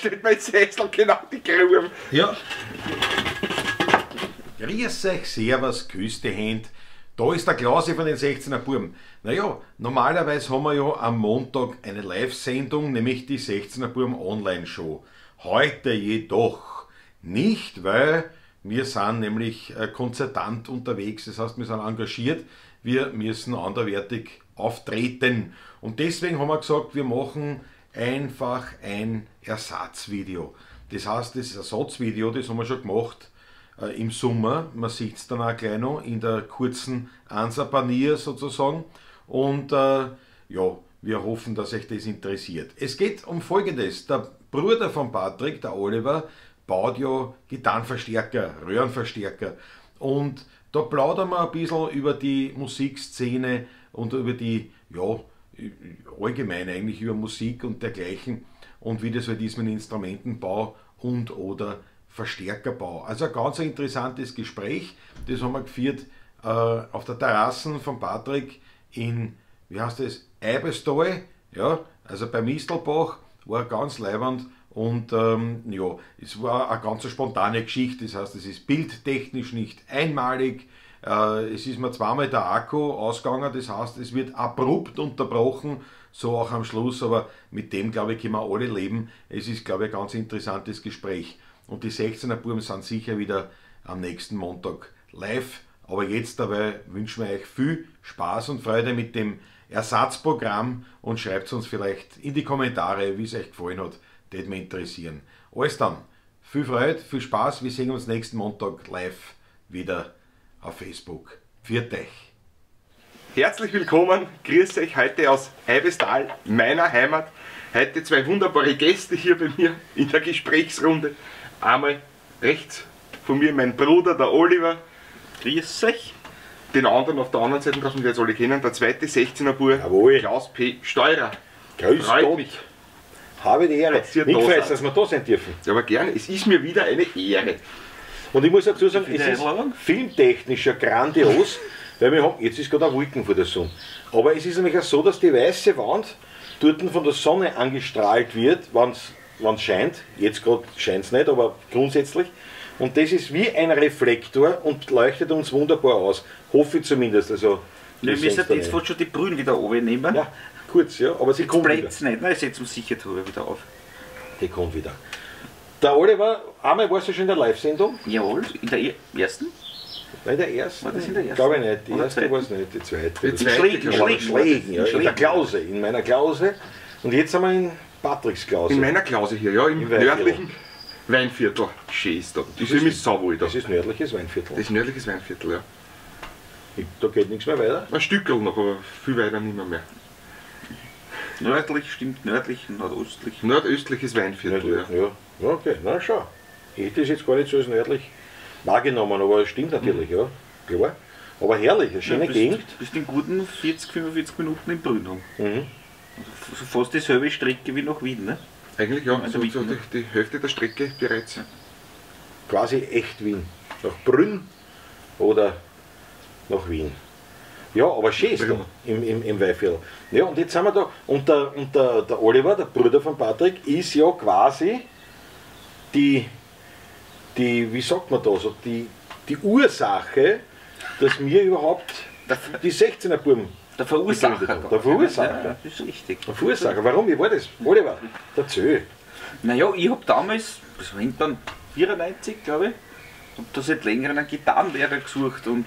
Steht mein Sessel genau die Grube. Ja. Grüß euch, servus, grüß die Hände. Da ist der Klaus von den 16er Buam. Naja, normalerweise haben wir ja am Montag eine Live-Sendung, nämlich die 16er Buam Online-Show. Heute jedoch nicht, weil wir sind nämlich konzertant unterwegs, das heißt wir sind engagiert, wir müssen anderweitig auftreten. Und deswegen haben wir gesagt, wir machen einfach ein Ersatzvideo. Das heißt, das Ersatzvideo, das haben wir schon gemacht im Sommer. Man sieht es dann auch gleich noch in der kurzen Ansapanier sozusagen. Und ja, wir hoffen, dass euch das interessiert. Es geht um Folgendes. Der Bruder von Patrick, der Oliver, baut ja Gitarrenverstärker, Röhrenverstärker. Und da plaudern wir ein bisschen über die Musikszene und über die, ja, allgemein eigentlich über Musik und dergleichen und wie das halt ist mit Instrumentenbau und oder Verstärkerbau. Also ein ganz interessantes Gespräch, das haben wir geführt auf der Terrasse von Patrick in, wie heißt das, Eibesthal, ja, also bei Mistelbach, war ganz leiwand und ja, es war eine ganz spontane Geschichte, das heißt, es ist bildtechnisch nicht einmalig. Es ist mir zweimal der Akku ausgegangen, das heißt, es wird abrupt unterbrochen, so auch am Schluss, aber mit dem, glaube ich, können wir alle leben. Es ist, glaube ich, ein ganz interessantes Gespräch. Und die 16er Buam sind sicher wieder am nächsten Montag live. Aber jetzt dabei wünschen wir euch viel Spaß und Freude mit dem Ersatzprogramm und schreibt uns vielleicht in die Kommentare, wie es euch gefallen hat. Das würde mich interessieren. Alles dann, viel Freude, viel Spaß, wir sehen uns nächsten Montag live wieder auf Facebook. Pfiat euch! Herzlich willkommen, grüß euch heute aus Eibesthal, meiner Heimat. Heute zwei wunderbare Gäste hier bei mir in der Gesprächsrunde. Einmal rechts von mir mein Bruder, der Oliver. Grüß euch! Den anderen auf der anderen Seite, das wir jetzt alle kennen, der zweite 16er Bub, Klaus P. Steurer. Grüß Freut mich. Habe die Ehre. Ich freue mich, dass wir da sein dürfen. Ja, aber gerne, es ist mir wieder eine Ehre. Und ich muss dazu sagen, es ist filmtechnisch ja grandios, weil wir haben, jetzt ist gerade ein Wolken vor der Sonne, aber es ist nämlich auch so, dass die weiße Wand dort von der Sonne angestrahlt wird, wenn es scheint, jetzt gerade scheint es nicht, aber grundsätzlich, und das ist wie ein Reflektor und leuchtet uns wunderbar aus, hoffe ich zumindest. Also, wir müssen jetzt fast schon die Brünn wieder runternehmen. Ja, kurz, ja, aber sie kommt wieder. Jetzt nicht, nein, ich setze uns sicher drüber wieder auf. Die kommt wieder. Der Oliver, einmal warst du schon in der Live-Sendung? Jawohl, in der ersten? Nein, in der ersten? War das in der ersten? Glaube ich nicht, die erste war es nicht, die zweite. Die Schlägen, ja, in der Klause, in meiner Klause. Und jetzt sind wir in Patricks Klause. In meiner Klause hier, ja, im nördlichen Weinviertel. Schön ist da, das ist mich sauwohl da. Das ist nördliches Weinviertel. Das ist nördliches Weinviertel, ja. Da geht nichts mehr weiter? Ein Stückerl noch, aber viel weiter nicht mehr. Nördlich stimmt, nördlich, nordöstlich. Nordöstliches Weinviertel, ja. Okay, na schau. Ich hätte es jetzt gar nicht so als nördlich wahrgenommen, aber es stimmt natürlich, ja. Klar. Aber herrlich, eine schöne Gegend. Du bist in guten 40, 45 Minuten in Brünn. Mhm. Also fast dieselbe Strecke wie nach Wien, ne? Eigentlich ja, also so die Hälfte der Strecke bereits. Ja. Quasi echt Wien. Nach Brünn oder nach Wien. Ja, aber schön ist da im Weinviertel. Ja, und jetzt sind wir da. Und der Oliver, der Bruder von Patrick, ist ja quasi die wie sagt man da, so, die Ursache, dass wir überhaupt die 16er Buam. Der Verursacher. Der Verursacher. Ja, das ist richtig. Der Verursacher. Warum? Wie war das? Oliver, erzähl. Naja, ich habe damals, das war dann 94, glaube ich, habe da seit längerem einen Gitarrenlehrer gesucht und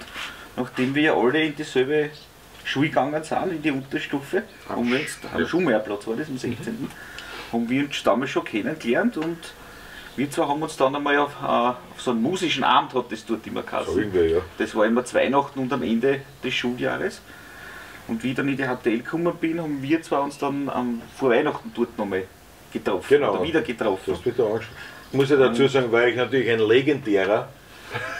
nachdem wir ja alle in dieselbe Schule gegangen sind, in die Unterstufe, haben wir jetzt, am Schulmehrplatz war das am 16. Haben wir uns damals schon kennengelernt und wir zwei haben uns dann einmal auf so einen musischen Abend, hat das dort immer geheißen. Das war immer Weihnachten und am Ende des Schuljahres. Und wie ich dann in die HTL gekommen bin, haben wir zwar uns dann vor Weihnachten dort nochmal getroffen. Genau. Oder wieder getroffen. Ich muss ja dazu sagen, weil ich natürlich ein legendärer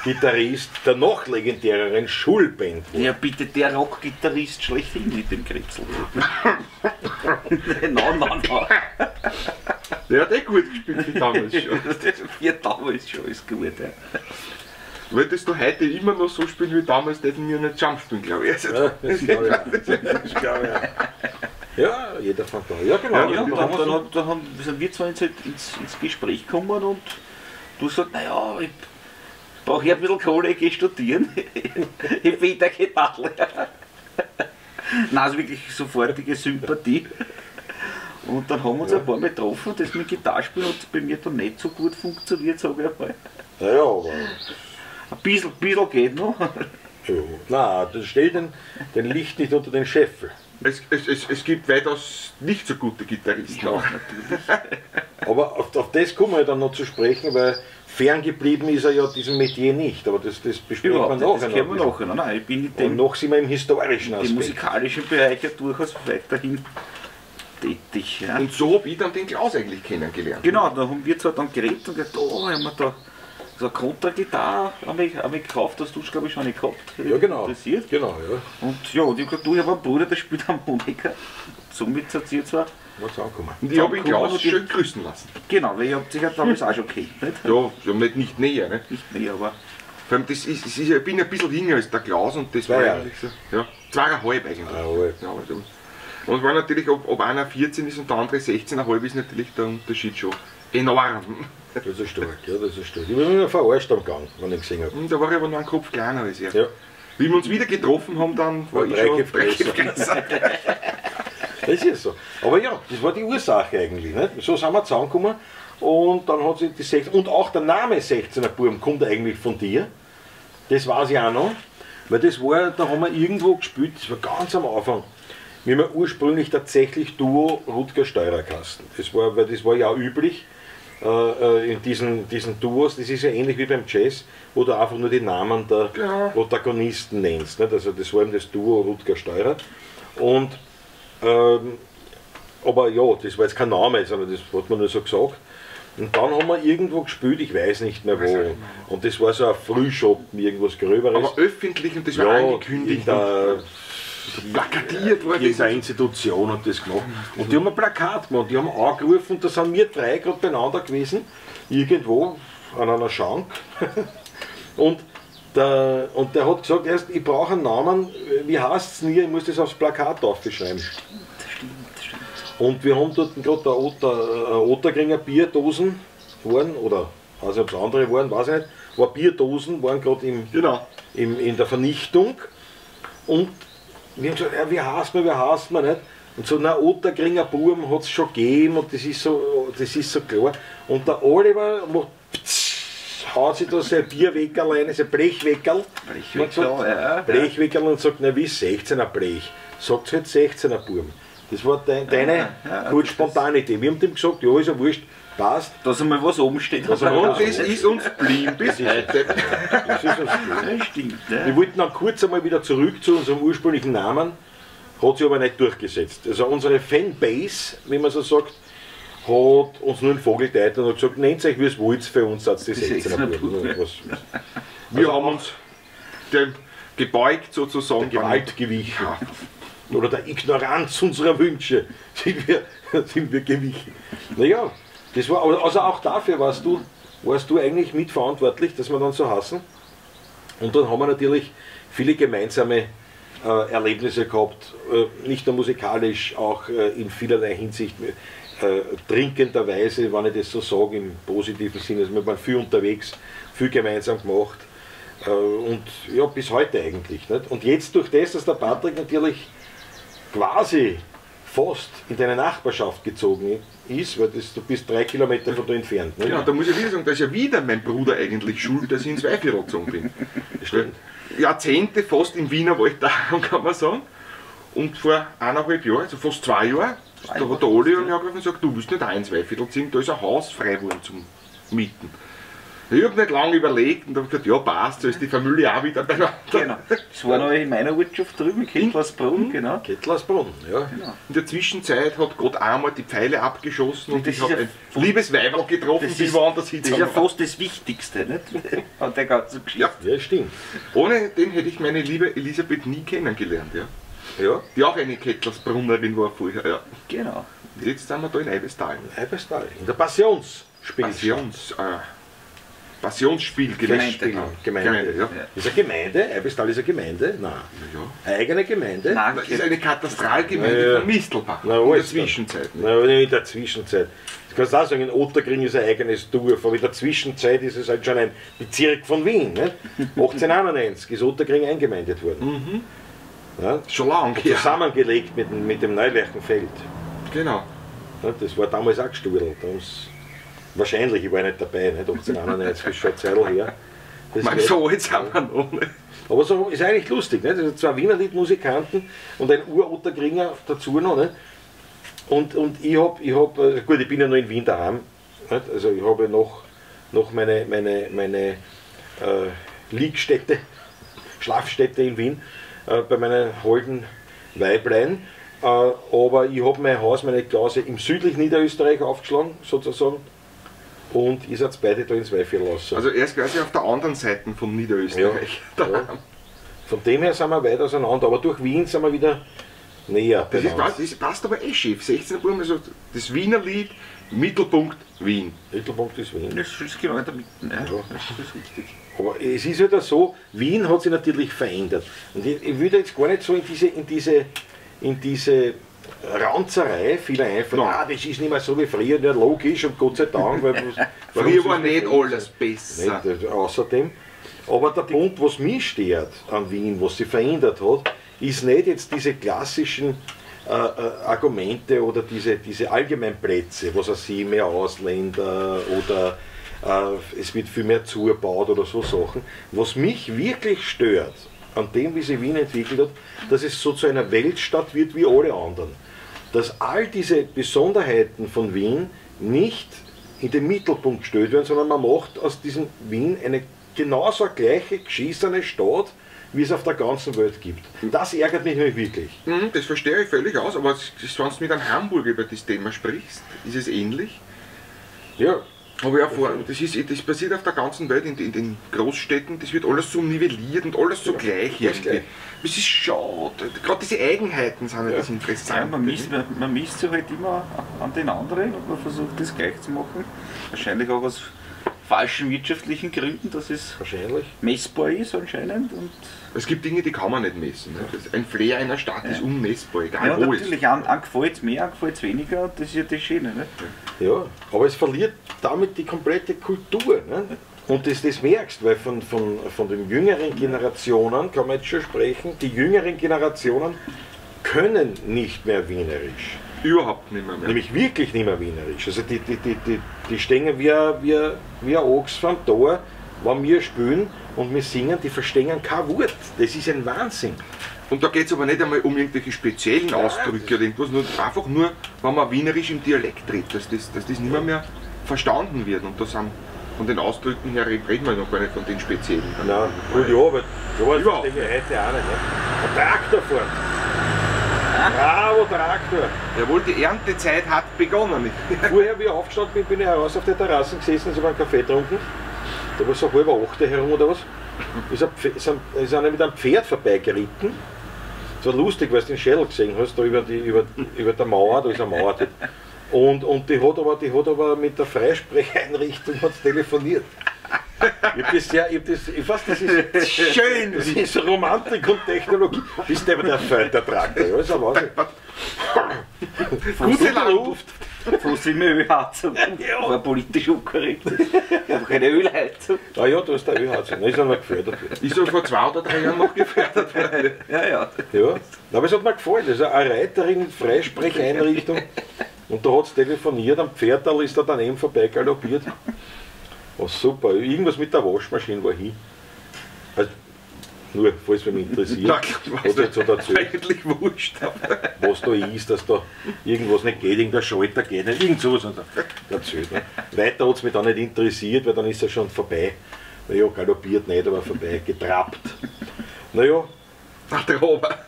Gitarrist der noch legendäreren Schulband war. Ja bitte, der Rockgitarrist schlechthin mit dem Kretzel. Nein. Der hat eh gut gespielt wie damals schon. Wie damals schon ist gut. Ja. Wolltest du heute immer noch so spielen wie damals, hätten wir nicht Jump spielen, glaube ich. Also, ja, das glaube ich. Ja, jeder fand da. Ja, genau. Ja, dann sind wir zwar ins Gespräch gekommen und du sagst, naja, ich brauche ja ein bisschen Kohle, ich gehe studieren. Ich bin der Gitarre. Nein, also wirklich sofortige Sympathie. Und dann haben wir uns ein paar Mal getroffen, das mit Gitarrespielen hat bei mir dann nicht so gut funktioniert, sage ich einmal. Naja, aber. Ein bisschen geht noch. Ja. Nein, das stellt den Licht nicht unter den Scheffel. Es gibt weitaus nicht so gute Gitarristen. Ja, aber auf das kommen wir dann noch zu sprechen, weil ferngeblieben ist er ja diesem Metier nicht. Aber das besprechen wir nachher. Das können wir nachher. Nein, ich bin nicht und noch sind wir im historischen Aspekt. Im musikalischen Bereich ja durchaus weiterhin tätig. Ja. Und so habe ich dann den Klaus eigentlich kennengelernt. Genau, da haben wir zwar dann geredet und gesagt, oh, haben wir da so eine Kontragitarre habe ich gekauft, das tust du glaube ich schon nicht gehabt. Ja genau, ja. Und ja, und ich habe gesagt, du, ich habe einen Bruder, der spielt Harmonika. Somit hat sie zwar was angekommen. Und ich habe ihn Klaus schön grüßen lassen. Genau, weil ich habe sich ja damals auch schon kennt. Ja, nicht näher, ne? Nicht näher, aber... Vor allem, ich bin ein bisschen jünger als der Klaus und das war eigentlich so... Ja, 2,5 eigentlich. Ja, also. Und weil natürlich, ob einer 14 ist und der andere 16,5 ist natürlich der Unterschied schon enorm. Das ist stark, ja, das ist stark. Ich bin immer verarscht am Gang, wenn ich gesehen habe. Da war ich aber noch ein Kopf kleiner als er. Ja. Wie wir uns wieder getroffen haben, dann war ich schon Drecke. Das ist so. Aber ja, das war die Ursache eigentlich. Nicht? So sind wir zusammengekommen und dann hat sich die 16. Und auch der Name 16er Buam kommt eigentlich von dir. Das weiß ich auch noch. Weil das war, da haben wir irgendwo gespielt, das war ganz am Anfang. Wir haben ursprünglich tatsächlich Duo Rutger-Steurer geheißen. Das war ja üblich in diesen Duos. Das ist ja ähnlich wie beim Jazz, wo du einfach nur die Namen der Protagonisten nennst. Nicht? Also das war eben das Duo Rutger-Steurer. Aber ja, das war jetzt kein Name, sondern das hat man nur so gesagt. Und dann haben wir irgendwo gespielt, ich weiß nicht mehr wo. Und das war so ein Frühschoppen, irgendwas Gröberes. Aber öffentlich und das war angekündigt. Plakatiert wurde in der Institution hat das gemacht. Und die haben ein Plakat gemacht, die haben angerufen und da sind wir drei gerade beieinander gewesen, irgendwo an einer Schank. Und der hat gesagt, erst, ich brauche einen Namen, wie heißt es nie, ich muss das aufs Plakat aufschreiben. Stimmt. Und wir haben dort gerade Ottakringer Bierdosen waren, oder weiß nicht, ob es andere waren, weiß ich nicht, aber Bierdosen waren gerade in der Vernichtung. Und wir haben gesagt, ja, wie heißt man, nicht? Und so, na, Ottakringer Buam hat es schon gegeben und das ist so klar. Und der Oliver macht, haut sich da sein Bier weg alleine, sein Brechweckerl. Brechweckerl und sagt, na, wie 16er Blech? Sagt halt 16er Buam. Das war deine kurz spontane Idee. Wir haben dem gesagt, ja, ist ja wurscht, passt. Dass einmal was oben steht. Und das ist uns blieb bis heute. Das ist uns blieb. Wir wollten dann kurz einmal wieder zurück zu unserem ursprünglichen Namen, hat sich aber nicht durchgesetzt. Also unsere Fanbase, wie man so sagt, hat uns nur einen Vogel geteilt und hat gesagt, nennt euch wie es wollt, für uns hat es die 16er Buam. Wir haben uns dem gebeugt sozusagen. Der Gewalt gewichen. Oder der Ignoranz unserer Wünsche sind wir gewichen. Naja, das war, also auch dafür warst du eigentlich mitverantwortlich, dass wir dann so hassen. Und dann haben wir natürlich viele gemeinsame Erlebnisse gehabt, nicht nur musikalisch, auch in vielerlei Hinsicht. Trinkenderweise, wenn ich das so sage, im positiven Sinne. Also wir waren viel unterwegs, viel gemeinsam gemacht. Und ja, bis heute eigentlich. Nicht? Und jetzt durch das, dass der Patrick natürlich quasi fast in deine Nachbarschaft gezogen ist, weil du bist 3 Kilometer von da entfernt. Ne? Genau, da muss ich wieder sagen, da ist ja wieder mein Bruder eigentlich schuld, dass ich ins Weinviertel gezogen bin. Stimmt. Jahrzehnte fast in Wiener war ich da, kann man sagen. Und vor 1,5 Jahren, also fast 2 Jahren, da hat der Oli angerufen und gesagt, du willst nicht auch ins Weinviertel ziehen, da ist ein Haus frei worden zum Mieten. Ich habe nicht lange überlegt und habe gesagt, ja passt, so ist die Familie auch wieder beieinander. Genau. Das war noch in meiner Wirtschaft drüben, in Kettlasbrunn, genau. Kettlasbrunn, ja. Genau. In der Zwischenzeit hat Gott einmal die Pfeile abgeschossen und ich habe ein liebes Weiberl getroffen, die woanders hin. Das ist ja fast das Wichtigste, nicht? An der ganzen Geschichte. Ja, stimmt. Ohne den hätte ich meine liebe Elisabeth nie kennengelernt, ja. Ja, die auch eine Kettlasbrunnerin war vorher, ja. Genau. Und jetzt sind wir da in Eibesthal. Eibesthal, in der Passionsspiel. Passionsspiel, Gemeinde. Ja. Ist eine Gemeinde? Eibesthal ist eine Gemeinde? Nein. Ja. Eine eigene Gemeinde? Nein, das ist eine Katastralgemeinde von Mistelbach. Na, in der Zwischenzeit. Na, in der Zwischenzeit. Du kannst auch sagen, in Ottakring ist ein eigenes Dorf, aber in der Zwischenzeit ist es halt schon ein Bezirk von Wien. Ne? 1891 ist Ottakring eingemeindet worden. Mhm. Ja? Schon lange. Ja. Zusammengelegt mit dem Neulärchenfeld. Genau. Ja, das war damals auch gesturlt. Wahrscheinlich, ich war nicht dabei, nicht? 1891 ist schon eine Zeit her. Mein so jetzt haben wir noch nicht. Aber so ist eigentlich lustig, nicht? Also zwei Wiener Liedmusikanten und ein Ur-Ottakringer dazu noch. Nicht? Und ich bin ja noch in Wien daheim. Nicht? Also ich habe noch meine Liegstätte, Schlafstätte in Wien, bei meinen holden Weiblein. Aber ich habe mein Haus, meine Klause im südlichen Niederösterreich aufgeschlagen, sozusagen. Und ihr seid beide da ins Weinviertel raus. Also er ist quasi auf der anderen Seite von Niederösterreich. Ja, ja. Von dem her sind wir weit auseinander, aber durch Wien sind wir wieder näher. Das passt aber eh schief. 16er Buam, also das Wiener Lied, Mittelpunkt Wien. Mittelpunkt ist Wien. Das ist genau in der Mitte. Ja. Ja. Das ist richtig. Aber es ist wieder so, Wien hat sich natürlich verändert. Und ich würde jetzt gar nicht so in diese Ranzerei, viele einfach, ah, das ist nicht mehr so wie früher, ja, logisch und Gott sei Dank, weil früher war nicht alles besser. Nicht, außerdem, aber der Punkt, was mich stört an Wien, was sich verändert hat, ist nicht jetzt diese klassischen Argumente oder diese Allgemeinplätze, was er sieht, mehr Ausländer oder es wird viel mehr zugebaut oder so Sachen. Was mich wirklich stört, an dem, wie sich Wien entwickelt hat, dass es so zu einer Weltstadt wird wie alle anderen. Dass all diese Besonderheiten von Wien nicht in den Mittelpunkt gestellt werden, sondern man macht aus diesem Wien eine genauso gleiche geschissene Stadt, wie es auf der ganzen Welt gibt. Das ärgert mich wirklich. Das verstehe ich völlig aus, aber sonst mit einem Hamburger über das Thema sprichst, ist es ähnlich. Ja. Aber ja, das passiert auf der ganzen Welt, in den Großstädten, das wird alles so nivelliert und alles so gleich irgendwie. Das ist schade, gerade diese Eigenheiten sind ja das Interessante. Ja, man misst sich halt immer an den anderen und man versucht das gleich zu machen. Wahrscheinlich auch aus falschen wirtschaftlichen Gründen, dass es messbar ist anscheinend. Und es gibt Dinge, die kann man nicht messen. Ne? Ein Flair einer Stadt ist unmessbar, egal wo es ist. Natürlich, an gefällt es mehr, an gefällt es weniger, das ist ja das Schöne. Ne? Ja, aber es verliert damit die komplette Kultur. Ne? Und das merkst du, weil von den jüngeren Generationen, kann man jetzt schon sprechen, die jüngeren Generationen können nicht mehr wienerisch. Überhaupt nicht mehr. Nämlich wirklich nicht mehr wienerisch. Also die stehen wie ein Ochs vom Tor, wenn wir spielen und wir singen, die verstehen kein Wort. Das ist ein Wahnsinn. Und da geht es aber nicht einmal um irgendwelche speziellen Ausdrücke oder irgendwas, einfach nur, wenn man wienerisch im Dialekt redet, dass das nicht mehr verstanden wird. Und das haben von den Ausdrücken her reden wir noch gar nicht von den speziellen. Nein, gut, ja, aber so was denke ich heute auch nicht. Ein Traktor fährt. Bravo, Traktor! Jawohl, die Erntezeit hat begonnen. Vorher, wie ich aufgestanden bin, bin ich heraus auf der Terrasse gesessen und habe einen Kaffee getrunken. Da war es so halb 8 herum oder was. Ist einer mit einem Pferd vorbeigeritten. Das war lustig, weil du den Schädel gesehen hast, da über der Mauer, da ist eine Mauer. Und die hat aber mit der Freisprecheinrichtung telefoniert. Ich weiß, das ist schön, das ist Romantik und Technologie. Bist du der Feind, der Traktor? Ja, ist ein Wahnsinn. Gute Luft. Fast wie mit Ölheizung. Aber politisch unkorrekt. Ich habe keine Ölheizung. Ah ja, du hast eine Ölheizung. Das ist einmal gefördert worden. Ist schon vor 2 oder 3 Jahren noch gefördert worden. Ja. Aber es hat mir gefallen. Also eine Reiterin in Freisprecheinrichtung. Und da hat es telefoniert, am Pferdal ist er daneben vorbei galoppiert. Oh super, irgendwas mit der Waschmaschine war hin. Also, Nur, falls mich interessiert, was jetzt so dazu eigentlich wurscht, was da ist, dass da irgendwas nicht geht, irgendein Schalter geht, nicht irgend sowas. Dazu. Weiter hat es mich dann nicht interessiert, weil dann ist er schon vorbei. Naja, galoppiert nicht, aber vorbei, getrappt. Naja. Ach, der Robert.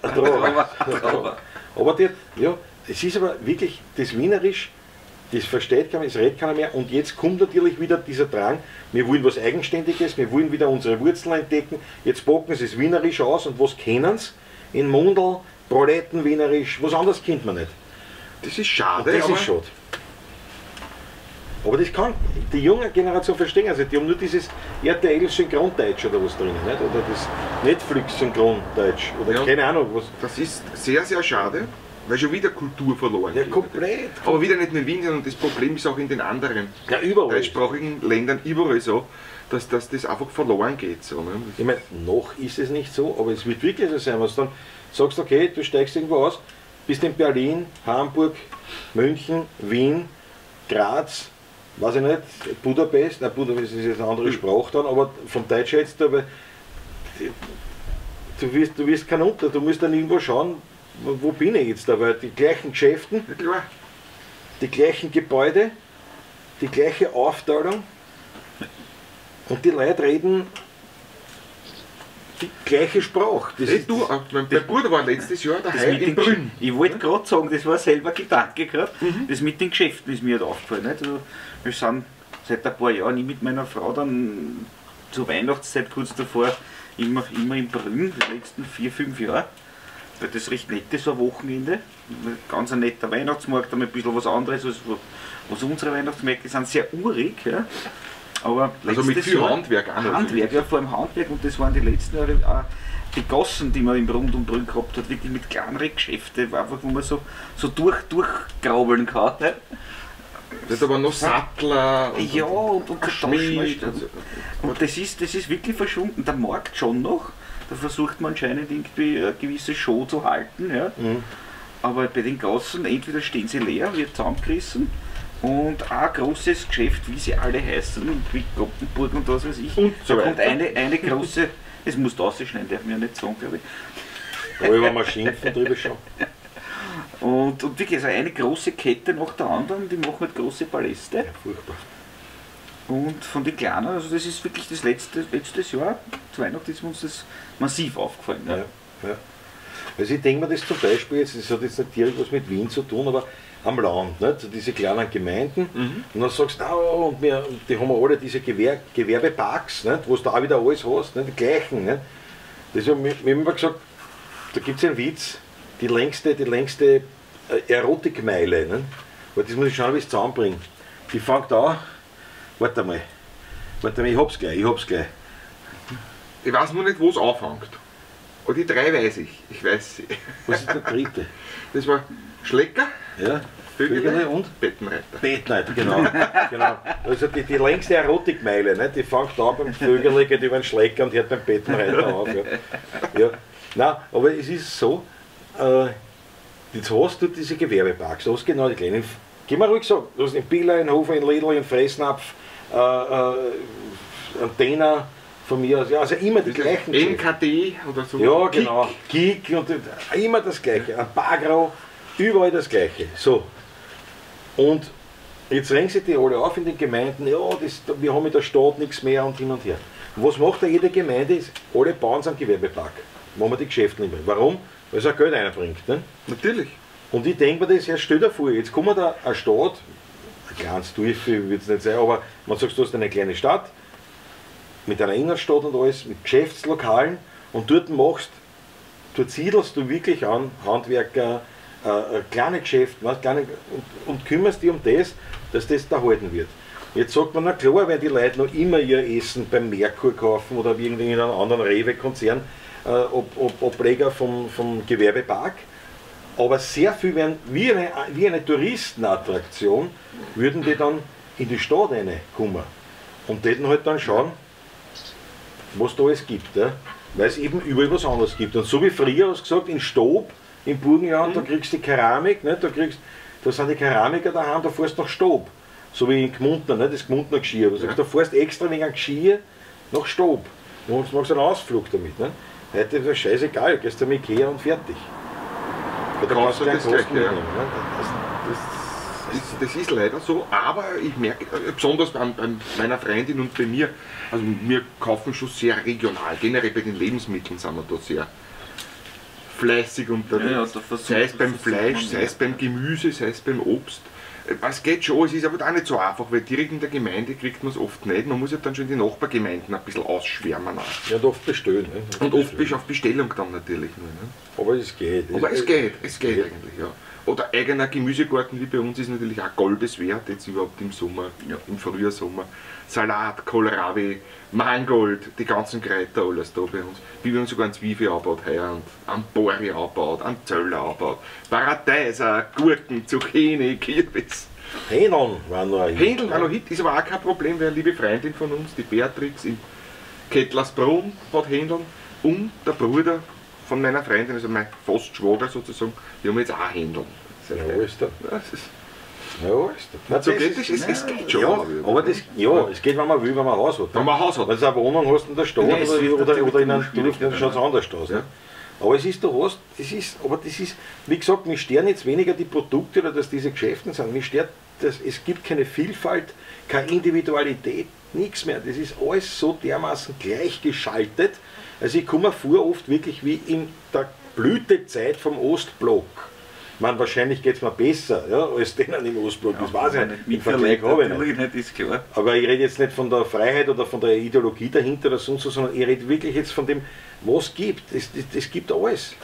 Aber der, ja, es ist aber wirklich das Wienerisch, das versteht keiner, das redet keiner mehr. Und jetzt kommt natürlich wieder dieser Drang, wir wollen was Eigenständiges, wir wollen wieder unsere Wurzeln entdecken. Jetzt packen sie es Wienerisch aus und was kennen sie? In Mundl, Proleten, Wienerisch, was anderes kennt man nicht. Das ist schade. Und das ist schade. Aber das kann die junge Generation verstehen. Also die haben nur dieses RTL-Synchrondeutsch oder was drin, nicht? Oder das Netflix-Synchrondeutsch oder ja, keine Ahnung was. Das ist sehr, sehr schade, weil schon wieder Kultur verloren geht. Ja, komplett. Aber wieder nicht nur in Wien, sondern das Problem ist auch in den anderen deutschsprachigen Ländern überall so, dass das einfach verloren geht. So, ne? Ich meine, noch ist es nicht so, aber es wird wirklich so sein, was du dann sagst, okay, du steigst irgendwo aus, bist in Berlin, Hamburg, München, Wien, Graz, weiß ich nicht, Budapest, nein, Budapest ist jetzt eine andere Sprache dann, aber vom Deutsch jetzt, aber du wirst kein Unter, du musst dann irgendwo schauen, wo bin ich jetzt dabei? Die gleichen Geschäften, die gleichen Gebäude, die gleiche Aufteilung und die Leute reden die gleiche Sprache. Das ist du, mein Bruder war letztes Jahr daheim in Brünn. Ich wollte gerade sagen, das war selber Gedanke gerade. Das mit den Geschäften ist mir halt aufgefallen. Nicht? Also, wir sind seit ein paar Jahren, ich mit meiner Frau dann zur Weihnachtszeit kurz davor immer in Brünn, die letzten 4-5 Jahre. Weil das recht nett ist, so ein Wochenende. Ganz ein netter Weihnachtsmarkt, haben ein bisschen was anderes als was unsere Weihnachtsmärkte sind, sehr urig. Ja. Aber also mit viel Handwerk auch. Handwerk, ja, vor allem Handwerk, und das waren die letzten Jahre auch die Gassen, die man im Rund um Brünn gehabt hat, wirklich mit kleineren Geschäften, einfach wo man so durchgraubeln kann. Ja. Das ist aber noch Sattler und ja, und Schmied. Und das ist wirklich verschwunden, der Markt schon noch. Da versucht man anscheinend irgendwie eine gewisse Show zu halten, ja. Aber bei den Gassen, entweder stehen sie leer, wird zusammengerissen, und ein großes Geschäft, wie sie alle heißen, wie Koppenburg und was weiß ich, und so weiter. Und eine große, das musst du rausschneiden, darf man ja nicht sagen, glaube ich. Da wollen wir mal schimpfen drüber schon. Und wirklich, also eine große Kette nach der anderen, die machen halt große Paläste. Ja, furchtbar. Und von den Kleinen, also das ist wirklich das letzte Jahr, zu Weihnachten ist uns das massiv aufgefallen. Ne? Ja, ja. Also ich denke mir das zum Beispiel, jetzt, das hat jetzt nicht direkt was mit Wien zu tun, aber am Land, ne? So diese kleinen Gemeinden, und dann sagst du, oh, und die haben alle diese Gewerbeparks, ne? Wo du da auch wieder alles hast, ne? Die gleichen. Ne? Das haben wir immer gesagt, da gibt es einen Witz, die längste Erotikmeile, ne? Weil das muss ich schauen, wie ich es zusammenbringe. Die fängt an, warte mal, ich hab's gleich. Ich weiß nur nicht, wo es anfängt. Aber die drei weiß ich. Ich weiß sie. Was ist der dritte? Das war Schlecker, ja, Vögerli und Bettenreiter. Bettenreiter, genau. Also die längste Erotikmeile, ne? Die fängt an beim Vögerli, geht über den Schlecker und hört beim Bettenreiter auf. Ja. Ja. Nein, aber es ist so, jetzt hast du diese Gewerbeparks, du hast genau die kleinen. Geh mal ruhig so, du hast in Pila, in Hofer, in Lidl, in Fressnapf, Antenna von mir aus, ja, also immer die gleichen. NKD oder so. Ja, genau. Kik und immer das Gleiche. Ein Bagro, überall das Gleiche. So. Und jetzt regen sie die alle auf in den Gemeinden, ja, wir haben in der Stadt nichts mehr und hin und her. Und was macht da jede Gemeinde? Ist, alle bauen so einen Gewerbepark, wo man die Geschäfte nicht mehr. Warum? Weil es auch Geld einbringt. Ne? Natürlich. Und ich denke mir das, ja, stell dir vor, jetzt kommen da eine Stadt, ein kleines Dorf wird es nicht sein, aber man sagt, du hast eine kleine Stadt, mit einer Innenstadt und alles, mit Geschäftslokalen, und dort siedelst du wirklich an Handwerker, kleine Geschäfte, und kümmerst dich um das, dass das da halten wird. Jetzt sagt man, na klar, weil die Leute noch immer ihr Essen beim Merkur kaufen oder in einem anderen Rewe-Konzern, Ableger vom Gewerbepark. Aber sehr viel werden, wie eine Touristenattraktion, würden die dann in die Stadt reinkommen und täten halt dann schauen, was da alles gibt, ja? Weil es eben überall was anderes gibt. Und so wie früher hast du gesagt, in Stoob, im Burgenland, da kriegst du die Keramik, ne? Da sind die Keramiker daheim, da fährst du nach Stoob. So wie in Gmundner, ne? Das Gmundner Geschirr. Da fährst du extra wegen einem Geschirr nach Stoob und machst einen Ausflug damit. Ne? Heute ist das scheißegal, gehst zum Ikea und fertig. Oder kannst du das gleich nehmen. Ja. Das ist leider so, aber ich merke besonders bei meiner Freundin und bei mir, also wir kaufen schon sehr regional, generell bei den Lebensmitteln sind wir da sehr fleißig unterwegs, sei es beim Fleisch, sei es beim Gemüse, sei es beim Obst. Es geht schon, es ist aber auch nicht so einfach, weil direkt in der Gemeinde kriegt man es oft nicht. Man muss ja dann schon in die Nachbargemeinden ein bisschen ausschwärmen. Ja, und oft bestellen. Ne? Und oft bist du auf Bestellung dann natürlich nur. Ne? Aber es geht. Aber es geht eigentlich, ja. Oder eigener Gemüsegarten wie bei uns ist natürlich auch Goldes wert, jetzt überhaupt im Sommer, ja, im Frühsommer. Salat, Kohlrabi, Mangold, die ganzen Kräuter, alles da bei uns. Wie wir uns sogar einen Zwiebel anbaut heuer und einen Borri anbaut, einen Zöller anbaut, Paradeiser, Gurken, Zucchini, Kürbis. Händeln waren noch ein Hit. Händeln waren noch Hit, ist aber auch kein Problem, weil eine liebe Freundin von uns, die Beatrix in Kettlasbrunn, hat Händeln und der Bruder von meiner Freundin, also mein Fastschwager sozusagen, die haben jetzt auch Händeln. Ja, alles da. Ja, na, so geht das, es geht schon. Ja, aber das, ja, es geht, wenn man will, wenn man ein Haus hat. Wenn man ein Haus hat. Wenn du eine Wohnung hast in der Stadt oder in einem Dorf, dann schaut es anders aus. Ja. Aber es ist, du hast, aber das ist, wie gesagt, mich stören jetzt weniger die Produkte oder dass diese Geschäfte sind. Mich stört, dass es gibt keine Vielfalt, keine Individualität, nichts mehr. Das ist alles so dermaßen gleichgeschaltet. Also ich komme mir vor oft wirklich wie in der Blütezeit vom Ostblock. Man, wahrscheinlich geht es mir besser, ja, als denen im Ostblock, ja, das weiß ich nicht. Im Vergleich habe ich nicht. Ist klar. Aber ich rede jetzt nicht von der Freiheit oder von der Ideologie dahinter oder sonst so, sondern ich rede wirklich jetzt von dem, was es gibt. Es gibt alles.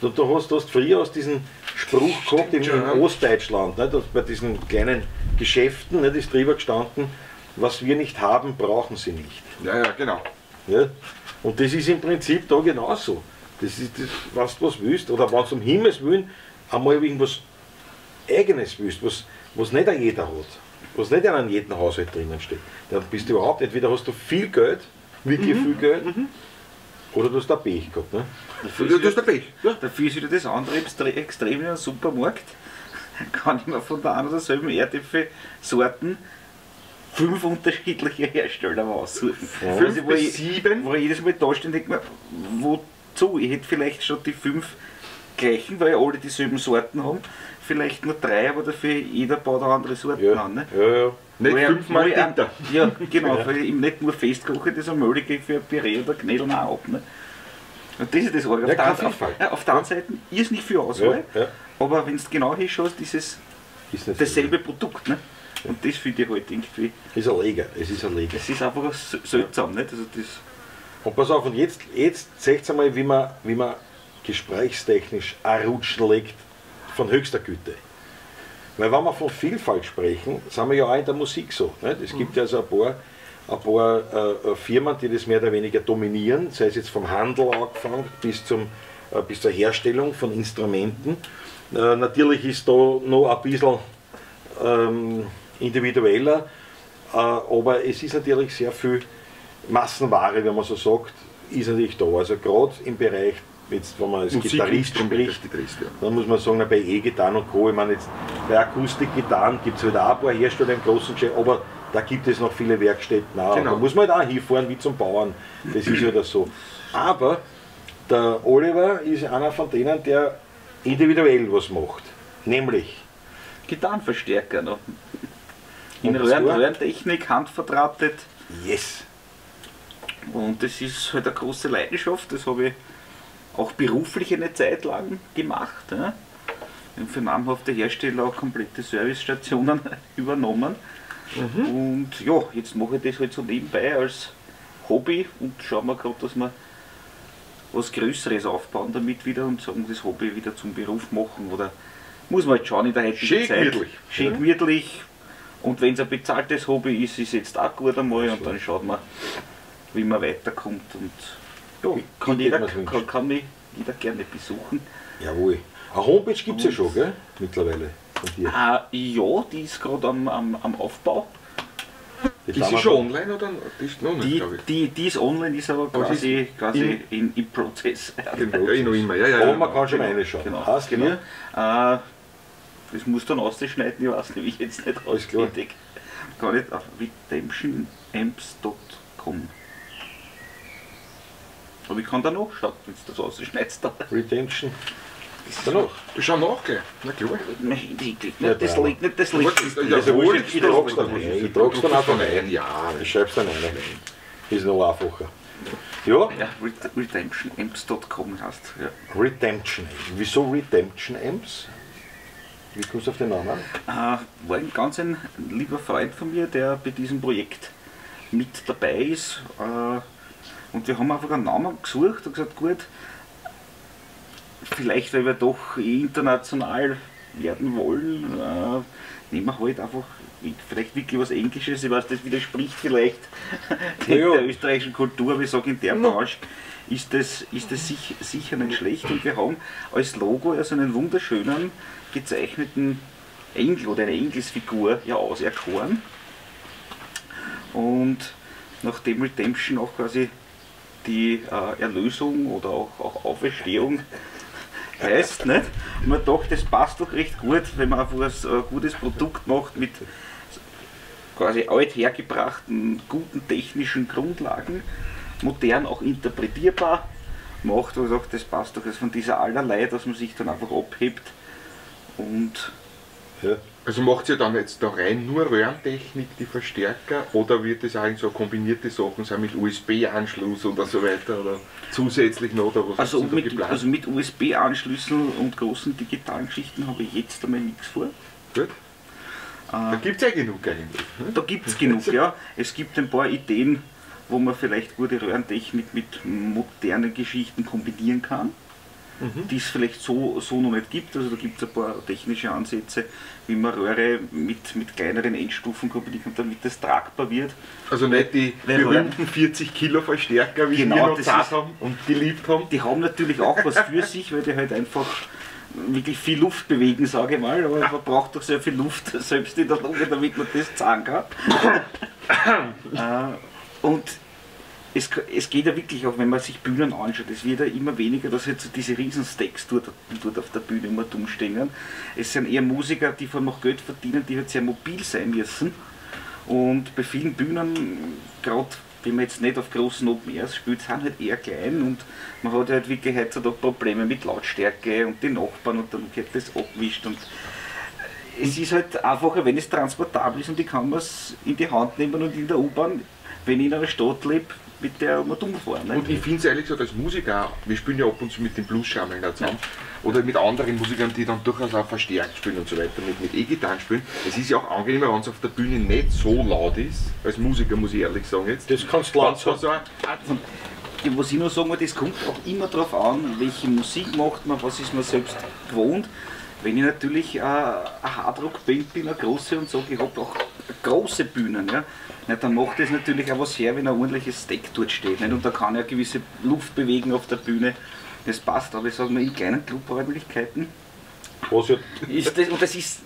Und du hast früher aus diesem Spruch gehabt in Ostdeutschland, ne, bei diesen kleinen Geschäften, ne, ist drüber gestanden, was wir nicht haben, brauchen sie nicht. Ja, ja, genau. Ja? Und das ist im Prinzip da genauso. Das ist das, was du willst, oder wenn du um Himmels Willen einmal irgendwas Eigenes willst, was nicht an jeder hat, was nicht an jedem Haushalt drinnen steht, dann bist du überhaupt, entweder hast du viel Geld, wirklich viel Geld, oder du hast ein Pech gehabt. Ne? Dafür ist wieder das andere Extrem in einem Supermarkt, kann ich mir von der einen oder selben Erdäpfelsorten 5 unterschiedliche Hersteller aussuchen. 5 bis 7? Wo ich jedes Mal da stehe und denke mir, wozu? Ich hätte vielleicht statt die 5 gleichen, weil alle dieselben Sorten haben, vielleicht nur 3, aber dafür jeder baut eine andere Sorten an. Ne? Ja, ja. Nicht 5 mal Liter. Ja, genau, ja. Weil ich nicht nur festkoche, das einmal ich für ein Püree oder Knädeln auch ab. Ne? Und das ist das Arge. Auf der einen Seite ist nicht viel Auswahl, aber wenn du genau hinschaust, ist es dasselbe Produkt. Ne? Ja. Und das finde ich halt irgendwie... Es ist ein Leger, es ist ein Leger. Es ist einfach seltsam, nicht? Also das. Und pass auf, und jetzt seht ihr mal, wie man gesprächstechnisch ein Rutschen legt von höchster Güte. Weil wenn wir von Vielfalt sprechen, sind wir ja auch in der Musik so. Nicht? Es gibt ja also ein paar Firmen, die das mehr oder weniger dominieren, sei es jetzt vom Handel angefangen bis zur Herstellung von Instrumenten. Natürlich ist da noch ein bisschen individueller, aber es ist natürlich sehr viel Massenware, wenn man so sagt, ist natürlich da. Also gerade im Bereich, jetzt, wenn man als Gitarrist spricht, dann muss man sagen, bei E-Gitarren und Co., ich meine jetzt bei Akustikgitarren gibt es halt auch ein paar Hersteller im großen Geschäft, aber da gibt es noch viele Werkstätten auch. Genau. Da muss man halt auch hinfahren wie zum Bauern, das ist ja das so. Aber der Oliver ist einer von denen, der individuell was macht, nämlich Gitarrenverstärker noch. In Röhrentechnik, handverdrahtet. Yes! Und das ist halt eine große Leidenschaft, das habe ich auch beruflich eine Zeit lang gemacht. Ja. Für namhafte Hersteller auch komplette Servicestationen übernommen. Und ja, jetzt mache ich das halt so nebenbei als Hobby und schauen wir gerade, dass wir was Größeres aufbauen damit wieder und sagen, das Hobby wieder zum Beruf machen. Oder muss man halt schauen in der heutigen Zeit. Schön gemütlich. Und wenn es ein bezahltes Hobby ist, ist jetzt auch gut einmal und dann schaut man, wie man weiterkommt, und ja, kann mich jeder gerne besuchen. Jawohl. Eine Homepage gibt es ja schon, gell? Mittlerweile. Von dir. Ja, die ist gerade am Aufbau. Ist sie schon online oder die ist noch nicht, glaube ich. Die ist online, ist aber quasi im Prozess. Aber man kann schon reinschauen. Genau. Das muss dann auszuschneiden, ich weiß nicht, wie ich jetzt nicht rauskriege. Kann nicht auf RedemptionAmps.com. Aber ich kann da nachschauen, wenn es das ausschneidest. Redemption. Ist da noch? Du schau nachgehen. Na klar. Das liegt nicht. Ich trage es dann einfach ein. Ja, ich schreibe es dann rein. Ist noch einfacher. Ja? Ja, RedemptionAmps.com heißt es. Ja. Redemption. Wieso RedemptionAmps? Wie kommst du auf den Namen? War ein ganz lieber Freund von mir, der bei diesem Projekt mit dabei ist. Und wir haben einfach einen Namen gesucht und gesagt, gut, vielleicht weil wir doch international werden wollen, nehmen wir halt einfach vielleicht wirklich was Englisches, ich weiß, das widerspricht vielleicht der österreichischen Kultur, aber ich sage, in der Branche ist das sicher nicht schlecht. Und wir haben als Logo also einen wunderschönen gezeichneten Engel oder eine Engelsfigur ja auserkoren. Und nachdem Redemption auch quasi die Erlösung oder auch Auferstehung heißt, nicht? Und man dachte, das passt doch recht gut, wenn man einfach ein gutes Produkt macht mit quasi althergebrachten, guten technischen Grundlagen, modern auch interpretierbar macht, und sagt, das passt doch jetzt von dieser allerlei, dass man sich dann einfach abhebt und ja. Also macht ihr dann jetzt da rein nur Röhrentechnik, die Verstärker, oder wird es eigentlich so kombinierte Sachen sein mit USB-Anschluss oder so weiter oder zusätzlich noch oder was? Also mit USB-Anschlüssen und großen digitalen Geschichten habe ich jetzt einmal nichts vor. Gut. Da gibt es ja genug eigentlich. Ne? Da gibt es genug, ja. Es gibt ein paar Ideen, wo man vielleicht gute Röhrentechnik mit modernen Geschichten kombinieren kann. Die es vielleicht so noch nicht gibt, also da gibt es ein paar technische Ansätze, wie man Röhre mit kleineren Endstufen kombiniert, damit das tragbar wird. Also nicht die berühmten 40 Kilo Verstärker, wie genau, wir noch haben und geliebt haben. Die haben natürlich auch was für sich, weil die halt einfach wirklich viel Luft bewegen, sage ich mal, aber man braucht doch sehr viel Luft, selbst in der Lunge, damit man das zahlen kann. Und es geht ja wirklich auch, wenn man sich Bühnen anschaut, es wird ja immer weniger, dass jetzt diese riesen Stacks dort auf der Bühne immer dumm stehen. Es sind eher Musiker, die vor allem noch Geld verdienen, die halt sehr mobil sein müssen. Und bei vielen Bühnen, gerade wenn man jetzt nicht auf großen Open Airs spielt, sind halt eher klein und man hat halt wirklich heutzutage Probleme mit Lautstärke und den Nachbarn und dann wird das abgewischt. Und es ist halt einfacher, wenn es transportabel ist und ich kann man es in die Hand nehmen und in der U-Bahn, wenn ich in einer Stadt lebe, mit der man dumm fahren. Und ich finde es ehrlich gesagt als Musiker, wir spielen ja ab und zu mit den Blues-Schammeln zusammen, oder mit anderen Musikern, die dann durchaus auch verstärkt spielen und so weiter, mit E-Gitarren spielen. Es ist ja auch angenehmer, wenn es auf der Bühne nicht so laut ist, als Musiker muss ich ehrlich sagen jetzt. Das kannst du laut sagen. Was ich nur sagen will, das kommt auch immer darauf an, welche Musik macht man, was ist man selbst gewohnt. Wenn ich natürlich eine Hardrock-Band bin, eine große und sage, ich habe auch große Bühnen, ja, dann macht es natürlich auch was her, wenn ein ordentliches Stack dort steht. Nicht? Und da kann ich eine gewisse Luft bewegen auf der Bühne, das passt, aber ich sage mal, in kleinen Clubräumlichkeiten ist das, und das ist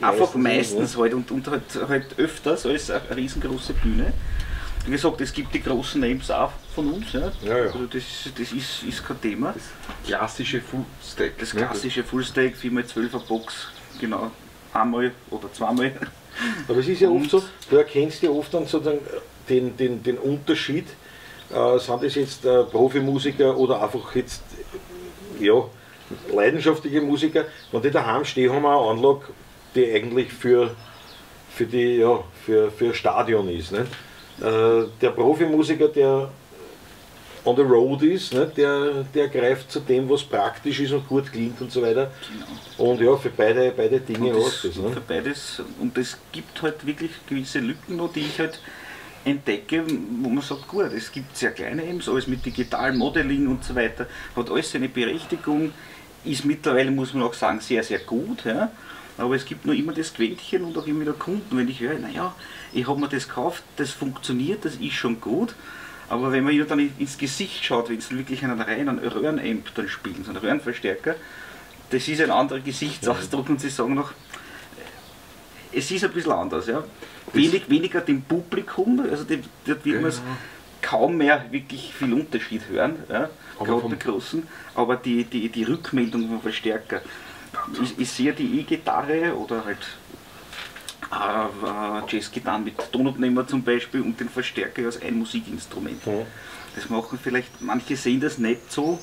einfach meistens halt und halt öfters als eine riesengroße Bühne. Wie gesagt, es gibt die großen Names auch von uns, ja? Ja. Also das ist kein Thema. Das klassische Fullstack. Das klassische Fullstack, 4x12er Box, genau, einmal oder zweimal. Aber es ist ja oft so, du erkennst ja oft dann sozusagen den Unterschied, sind das jetzt Profimusiker oder einfach jetzt, ja, leidenschaftliche Musiker, wenn die daheim stehen, haben wir eine Anlage, die eigentlich für ein Stadion ist. Nicht? Der Profimusiker, der on the road ist, ne, der greift zu dem, was praktisch ist und gut klingt und so weiter. Genau. Und ja, für beide Dinge aus. Ne? Für beides. Und es gibt halt wirklich gewisse Lücken noch, die ich halt entdecke, wo man sagt, gut, es gibt sehr kleine Amps, alles mit digitalem Modeling und so weiter, hat alles seine Berechtigung, ist mittlerweile, muss man auch sagen, sehr, sehr gut. Ja? Aber es gibt nur immer das Quäntchen und auch immer der Kunden, wenn ich höre, naja, ich habe mir das gekauft, das funktioniert, das ist schon gut. Aber wenn man ihnen dann ins Gesicht schaut, wenn sie wirklich einen reinen Röhrenamp dann spielen, so einen Röhrenverstärker, das ist ein anderer Gesichtsausdruck und sie sagen noch, es ist ein bisschen anders. Ja. Weniger dem Publikum, also dort wird man es kaum mehr wirklich viel Unterschied hören, ja, gerade bei Großen, aber die Rückmeldung vom Verstärker, ich sehe die E-Gitarre oder halt Jazzgitarren mit Tonabnehmer zum Beispiel und den Verstärker als ein Musikinstrument. Mhm. das machen vielleicht, manche sehen das nicht so,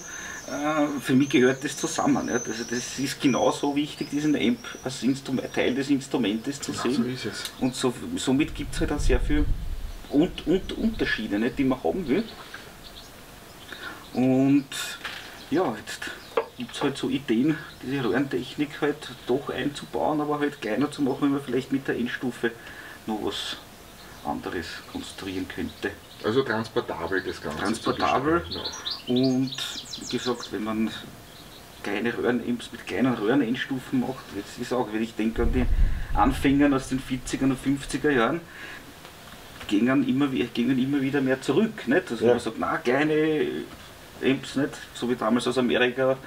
für mich gehört das zusammen. Nicht? Also das ist genauso wichtig, diesen Amp als Teil des Instrumentes zu sehen. So ist es. Und somit gibt es halt auch sehr viele Unterschiede, nicht, die man haben will. Und ja, jetzt gibt es halt so Ideen, diese Röhrentechnik halt doch einzubauen, aber halt kleiner zu machen, wenn man vielleicht mit der Endstufe noch was anderes konstruieren könnte. Also transportabel das Ganze. Transportabel und wie gesagt, wenn man kleine Röhrenamps mit kleinen Röhrenendstufen macht, das ist auch, wenn ich denke an die Anfänger aus den 40er und 50er Jahren, gingen immer wieder mehr zurück. Nicht? Also ja, man sagt, na, kleine Amps, nicht, so wie damals aus Amerika,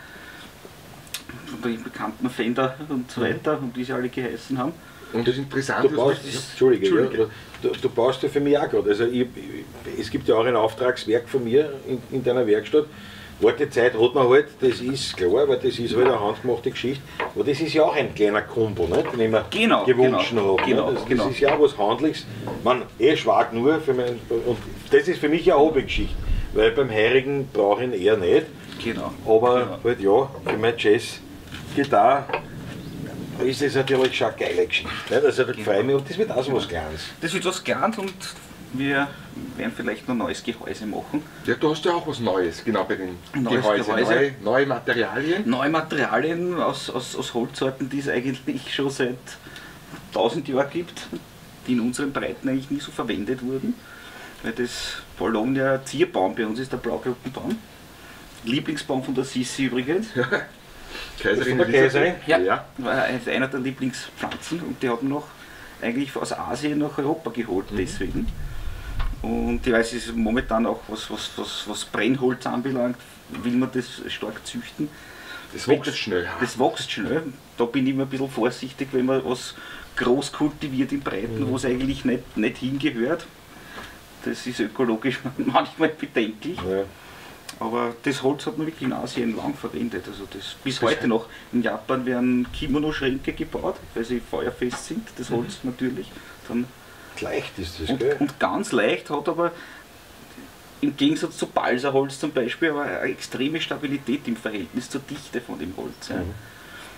bei den bekannten Fender und so weiter, und wie sie alle geheißen haben. Und das Interessante ist, du baust ja für mich auch gerade. Also es gibt ja auch ein Auftragswerk von mir in deiner Werkstatt. Wartezeit hat man halt, das ist klar, weil das ist halt eine handgemachte Geschichte. Aber das ist ja auch ein kleiner Kombo, nicht, den wir gewünscht haben. Genau, das ist ja auch was Handliches. Man, schwag nur für meinen. Und das ist für mich eine Hobbygeschichte, weil beim Heirigen brauche ich ihn eher nicht. Genau. Aber halt ja, für mein Jazz-Gitarre ist das natürlich schon eine geile Geschichte. Also da freue ich mich, und das wird auch so was Kleines. Das wird was Kleines, und wir werden vielleicht noch neues Gehäuse machen. Ja, du hast ja auch was Neues, genau, bei den Gehäuse. Neue Materialien. Neue Materialien aus Holzsorten, die es eigentlich schon seit 1000 Jahren gibt, die in unseren Breiten eigentlich nie so verwendet wurden. Weil das Bologna Zierbaum bei uns ist der Blauklappenbaum. Lieblingsbaum von der Sissi übrigens. Kaiserin Elisabeth? Ja, war einer der Lieblingspflanzen, und die haben noch eigentlich aus Asien nach Europa geholt, deswegen. Und ich weiß, es ist momentan auch, was Brennholz anbelangt, will man das stark züchten. Das wächst schnell. Das wächst schnell. Da bin ich immer ein bisschen vorsichtig, wenn man was groß kultiviert in Breiten, wo es eigentlich nicht hingehört. Das ist ökologisch manchmal bedenklich. Ja. Aber das Holz hat man wirklich in Asien lang verwendet. Also das bis heute noch. In Japan werden Kimono-Schränke gebaut, weil sie feuerfest sind, das Holz natürlich. Dann leicht ist das, gell? Und ganz leicht, hat aber im Gegensatz zu Balsaholz zum Beispiel aber eine extreme Stabilität im Verhältnis zur Dichte von dem Holz. Ja.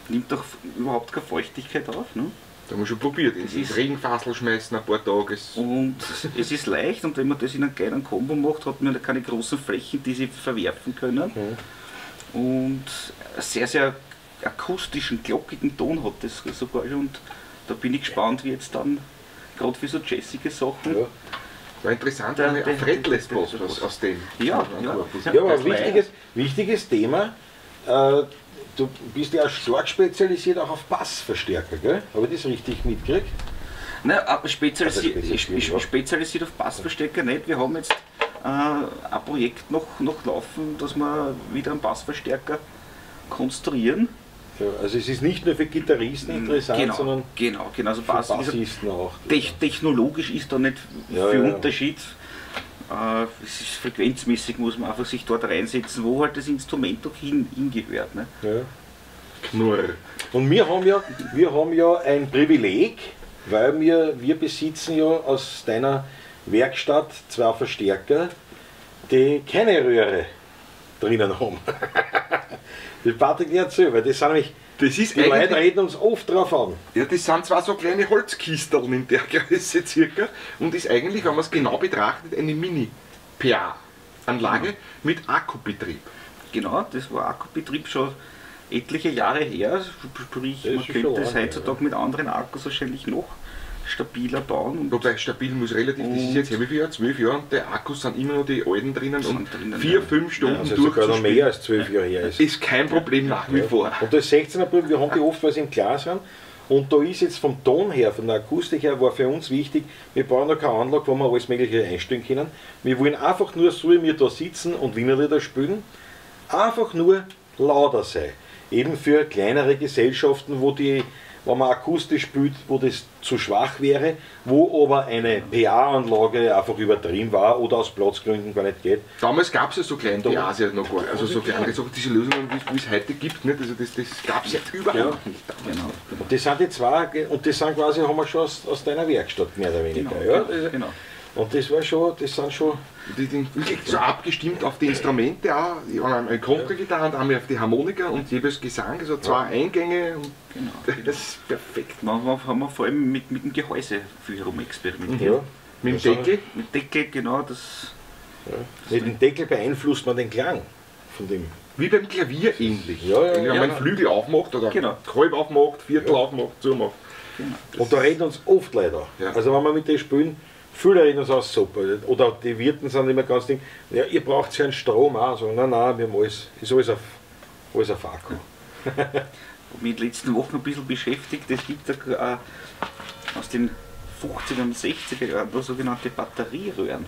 Nimmt doch überhaupt keine Feuchtigkeit auf. Ne? Da haben wir schon probiert, ins Regenfassel schmeißen, ein paar Tage. Und es ist leicht, und wenn man das in einem kleinen Kombo macht, hat man keine großen Flächen, die sie verwerfen können. Und einen sehr, sehr akustischen, glockigen Ton hat das sogar schon. Und da bin ich gespannt, wie jetzt dann, gerade für so jazzige Sachen. Ja. War interessant, ein Fretless Boss aus dem. Ja, aber ein wichtiges Thema. Du bist ja stark spezialisiert auch auf Bassverstärker, gell? Habe ich das richtig mitgekriegt? Nein, aber spezialisiert auf Bassverstärker nicht. Wir haben jetzt ein Projekt noch laufen, dass wir wieder einen Bassverstärker konstruieren. Ja, also es ist nicht nur für Gitarristen interessant, sondern genau. Also Bassisten auch. Technologisch ist da nicht viel Unterschied. Es ist frequenzmäßig, muss man einfach sich dort reinsetzen, wo halt das Instrument auch hingehört. Ne? Ja. Knurr. Und wir haben ja ein Privileg, weil wir besitzen ja aus deiner Werkstatt zwei Verstärker, die keine Röhre drinnen haben. Das Patrick nicht erzählt, weil das sind nämlich, die Leute reden uns oft drauf an. Ja, das sind zwar so kleine Holzkisteln in der Größe circa, und ist eigentlich, wenn man es genau betrachtet, eine Mini-PA-Anlage mit Akkubetrieb. Genau, das war Akkubetrieb schon etliche Jahre her, sprich man könnte es heutzutage mit anderen Akkus wahrscheinlich noch stabiler bauen. Wobei stabil muss relativ, das ist jetzt wie viel Jahr, 12 Jahre, und die Akkus sind immer noch die alten drinnen, und 4-5 Stunden also durchzuspielen. Das ist mehr als 12 Jahre her. Ist kein Problem nach wie vor. Und das 16er Buam, wir haben die oft, weil sie im Glas haben, und da ist jetzt vom Ton her, von der Akustik her, war für uns wichtig, wir brauchen da keine Anlage, wo wir alles mögliche einstellen können. Wir wollen einfach nur, so wie wir da sitzen und Wienerlieder spielen, einfach nur lauter sein. Eben für kleinere Gesellschaften, wo die, wenn man akustisch spielt, wo das zu schwach wäre, wo aber eine PA-Anlage einfach übertrieben war oder aus Platzgründen gar nicht geht. Damals gab es ja so kleine PAs ja noch gar nicht, also so kleine, diese Lösungen, wie es heute gibt, nicht? Also das gab es ja überhaupt nicht damals. Genau. Das sind die zwei, und das sind quasi, haben wir schon aus deiner Werkstatt mehr oder weniger. Genau. Ja? Also, Und das war schon, das sind schon... Die sind wirklich so abgestimmt auf die Instrumente auch. Die haben eine Kontragitarre und einmal auf die Harmonika und jeweils Gesang, also zwei Eingänge. Und genau. Das ist perfekt. Manchmal haben wir vor allem mit dem Gehäuse viel rumexperimentiert. Ja. Mit dem Deckel? Mit dem Deckel, genau. Das, ja. Das mit dem Deckel beeinflusst man den Klang von dem. Wie beim Klavier ähnlich. Ja, ja, wenn man einen Flügel aufmacht oder genau. halb aufmacht, Viertel aufmacht, zumacht. Genau. Und da reden uns oft leider. Ja. Also wenn wir mit dem spielen, viele reden uns aus Suppe. Oder die Wirten sind immer ganz ding, ja, ihr braucht ja einen Strom auch. So, nein, nein, wir haben alles, ist alles auf Akku. Ich habe mich in den letzten Wochen ein bisschen beschäftigt. Es gibt da aus den 50er und 60er Jahren sogenannte Batterieröhren.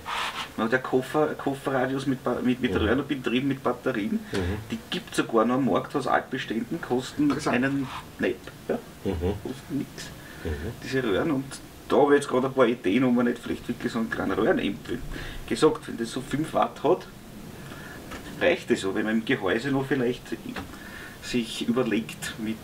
Der Kofferradius mit Röhren betrieben mit Batterien, die gibt es sogar noch am Markt aus Altbeständen, kosten einen Nepp. Ja? Kosten nichts. Diese Röhren. Und da habe ich jetzt gerade ein paar Ideen, ob man nicht vielleicht wirklich so einen kleinen Röhrenämpfel gesagt, wenn das so 5 Watt hat, reicht es so. Wenn man im Gehäuse noch vielleicht sich überlegt mit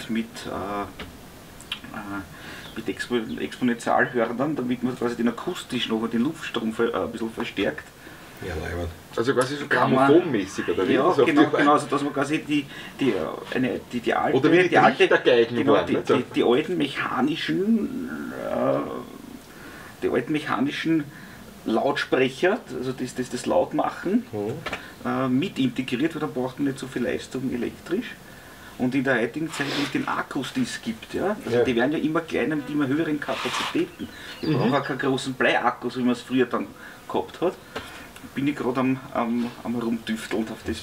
Exponentialhörnern, damit man quasi den akustisch noch den Luftstrom ein bisschen verstärkt. Ja, leider. Also quasi so grammophonmäßig oder wie? Ja, genau, also dass man quasi die alten... Oder wie die Trichtergeigen die alten mechanischen... die alten mechanischen Lautsprecher, also das Lautmachen, mit integriert, weil dann braucht man nicht so viel Leistung elektrisch. Und in der heutigen Zeit mit den Akkus, die es gibt, also die werden ja immer kleiner mit immer höheren Kapazitäten. Ich brauche auch keinen großen Bleiakku, so wie man es früher dann gehabt hat. Bin ich gerade am Rumtüfteln, auf das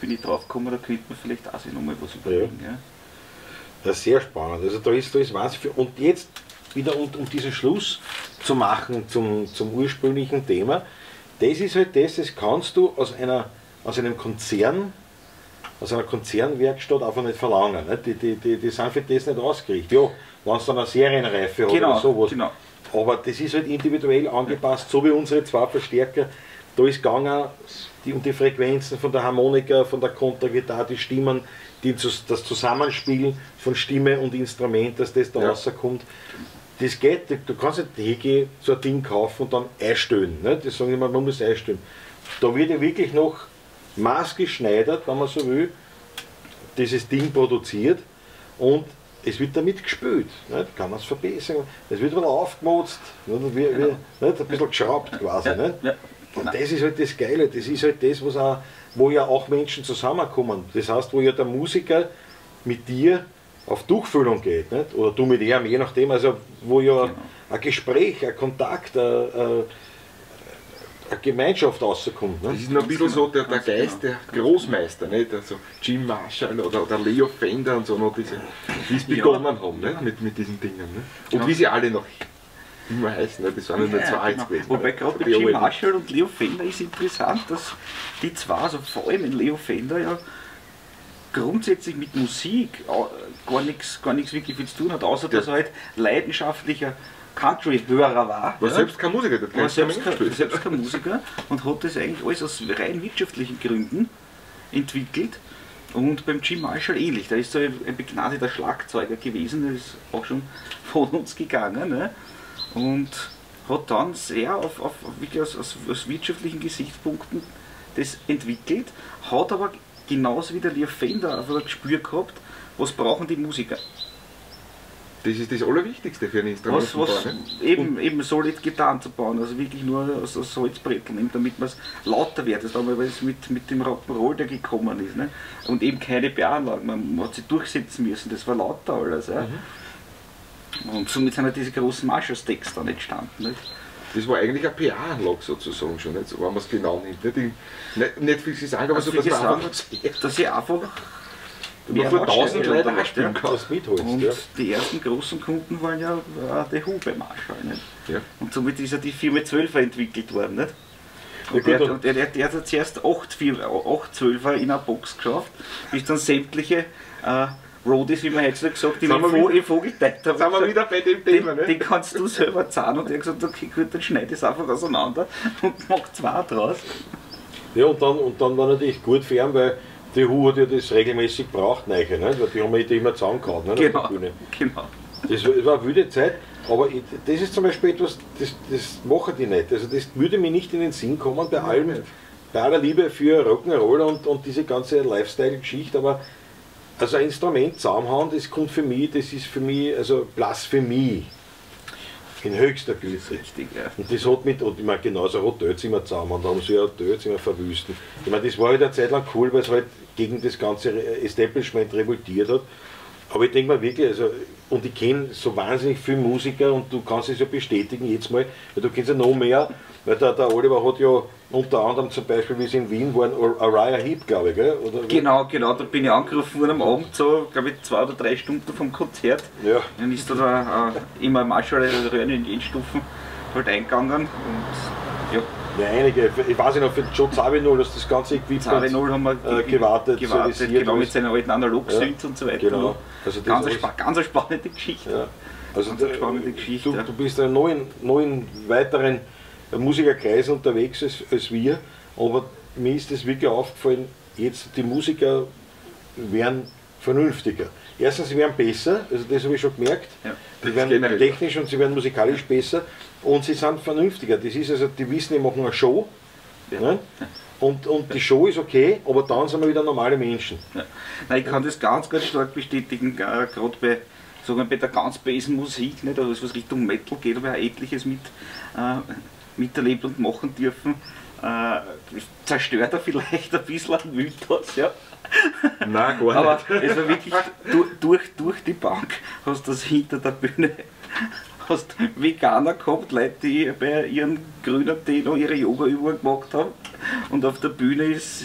bin ich drauf gekommen, da könnte man vielleicht auch sich nochmal was überlegen. Ja. Ja. Das ist sehr spannend, also da ist was für, und jetzt wieder um diesen Schluss zu machen zum ursprünglichen Thema, das ist halt das kannst du aus einer Konzernwerkstatt einfach nicht verlangen. Nicht? Die sind für das nicht ausgerichtet. Ja, wenn es dann eine Serienreife oder sowas. Genau. Aber das ist halt individuell angepasst, so wie unsere zwei Verstärker. Da ist gegangen um die Frequenzen von der Harmonika, von der Kontragitarre, die Stimmen, das Zusammenspiel von Stimme und Instrument, dass das da rauskommt. Das geht, du kannst nicht hingehen, so ein Ding kaufen und dann einstöhnen. Nicht? Das sagen immer, man muss einstöhnen. Da wird ja wirklich noch maßgeschneidert, wenn man so will, dieses Ding produziert und es wird damit gespült, nicht? Kann man es verbessern, es wird wieder aufgemotzt, nicht? Ein bisschen geschraubt quasi. Nicht? Und das ist halt das Geile, das ist halt das, wo ja auch Menschen zusammenkommen, das heißt, wo ja der Musiker mit dir auf Tuchfühlung geht, nicht? Oder du mit ihm, je nachdem, also wo ja ein Gespräch, ein Kontakt, eine Gemeinschaft rauskommt. Ne? Das ist noch ein bisschen so der Geist der Großmeister, nicht? Also Jim Marshall oder Leo Fender und so, noch diese, die es begonnen haben, nicht? Mit diesen Dingen. Nicht? Und wie sie alle noch immer heißen, nicht? Das waren nicht nur zwei gewesen. Wobei gerade bei Jim Marshall und Leo Fender ist interessant, dass die zwei, also vor allem Leo Fender, ja grundsätzlich mit Musik gar nichts wirklich viel zu tun hat, außer dass er halt leidenschaftlicher Country-Hörer war. War selbst kein Musiker, der war selbst kein Musiker und hat das eigentlich alles aus rein wirtschaftlichen Gründen entwickelt. Und beim Jim Marshall ähnlich, da ist so ein begnadeter Schlagzeuger gewesen, der ist auch schon von uns gegangen, ne? Und hat dann sehr wirklich aus wirtschaftlichen Gesichtspunkten das entwickelt, hat aber genauso wie der Leo Fender ein Gespür gehabt, was brauchen die Musiker. Das ist das Allerwichtigste für ein Instrument. Eben solid Gitarren zu bauen, also wirklich nur aus Holzbretteln nehmen, damit man es lauter wird. Das ist einmal, weil es mit dem Rock'n'Roll da gekommen ist. Ne? Und eben keine Bäranlagen, man hat sich durchsetzen müssen, das war lauter alles. Ja? Und somit sind halt diese großen Marshall-Stacks dann entstanden. Nicht? Das war eigentlich eine PA-Anlage sozusagen schon, nicht? So, wenn man es genau nimmt. Nicht viel zu sagen, aber so, dass man einfach... Dass ich einfach mehr vor 1000 Leute nachspielen kannst, und die ersten großen Kunden waren ja der Who bei Marshall. Nicht? Ja. Und somit ist ja die Firma 12er entwickelt worden. Nicht? Und ja, der hat zuerst 8 12er in einer Box geschafft, bis dann sämtliche Roadies, wie man heutzutage gesagt, die im Vogel teilt haben. Sind wir wieder bei dem Thema, ne? Den kannst du selber zahlen. Und er hat gesagt, okay gut, dann schneide es einfach auseinander und mach zwei draus. Ja, und dann war natürlich gut für ihn, weil die Who hat ja das regelmäßig gebraucht, ne? Weil die haben ja immer zusammengehauen, ne? Genau, auf der Bühne. Genau. Das war eine wilde Zeit. Aber ich, das ist zum Beispiel etwas, das machen die nicht. Also das würde mir nicht in den Sinn kommen, bei allem, bei aller Liebe für Rock'n'Roll und diese ganze Lifestyle-Geschichte, aber also ein Instrument zusammenhauen, das kommt für mich, das ist für mich, also Blasphemie. In höchster Güte. Richtig, ja. Und das hat mit, und ich meine, genauso Hotelzimmer zusammen, da haben sie ja Hotelzimmer verwüstet. Ich meine, das war halt eine Zeit lang cool, weil es halt gegen das ganze Establishment revoltiert hat. Aber ich denke mal wirklich, also, und ich kenne so wahnsinnig viele Musiker und du kannst es ja bestätigen jetzt mal, weil du kennst ja noch mehr, weil der Oliver hat ja unter anderem zum Beispiel, wie sie in Wien waren, Araya Heap, glaube ich, gell? Oder genau, da bin ich angerufen worden am Abend, so, glaube ich, 2 oder 3 Stunden vom Konzert. Ja. Dann ist da immer Marshall Röhren in den Stufen halt eingegangen und ja. Ja, einige. Ich weiß nicht noch, für Joe Zawinul, dass das ganze Equipment haben wir gewartet genau, mit seinen alten Analog-Synths ja, und so weiter. Genau. Also ganz eine spannende Geschichte. Ja. Also Geschichte. Du bist in einem neuen weiteren Musikerkreis unterwegs als wir, aber mir ist das wirklich aufgefallen, jetzt die Musiker werden vernünftiger. Erstens, sie werden besser, also das habe ich schon gemerkt, ja, sie werden technisch und sie werden musikalisch besser und sie sind vernünftiger. Das ist also, die wissen, die machen eine Show, ja, ne? Und die Show ist okay, aber dann sind wir wieder normale Menschen. Ja. Nein, ich kann das ganz, ganz stark bestätigen, gerade bei, sogar bei der ganz basen Musik, nicht? Also was Richtung Metal geht, aber auch etliches miterlebt und machen dürfen. Zerstört er vielleicht ein bisschen an Mythos, ja. Nein, gar aber nicht. Aber es war wirklich durch die Bank, hast du das hinter der Bühne, hast Veganer gehabt, Leute, die bei ihren grünen Tee noch ihre Yoga-Übungen gemacht haben und auf der Bühne ist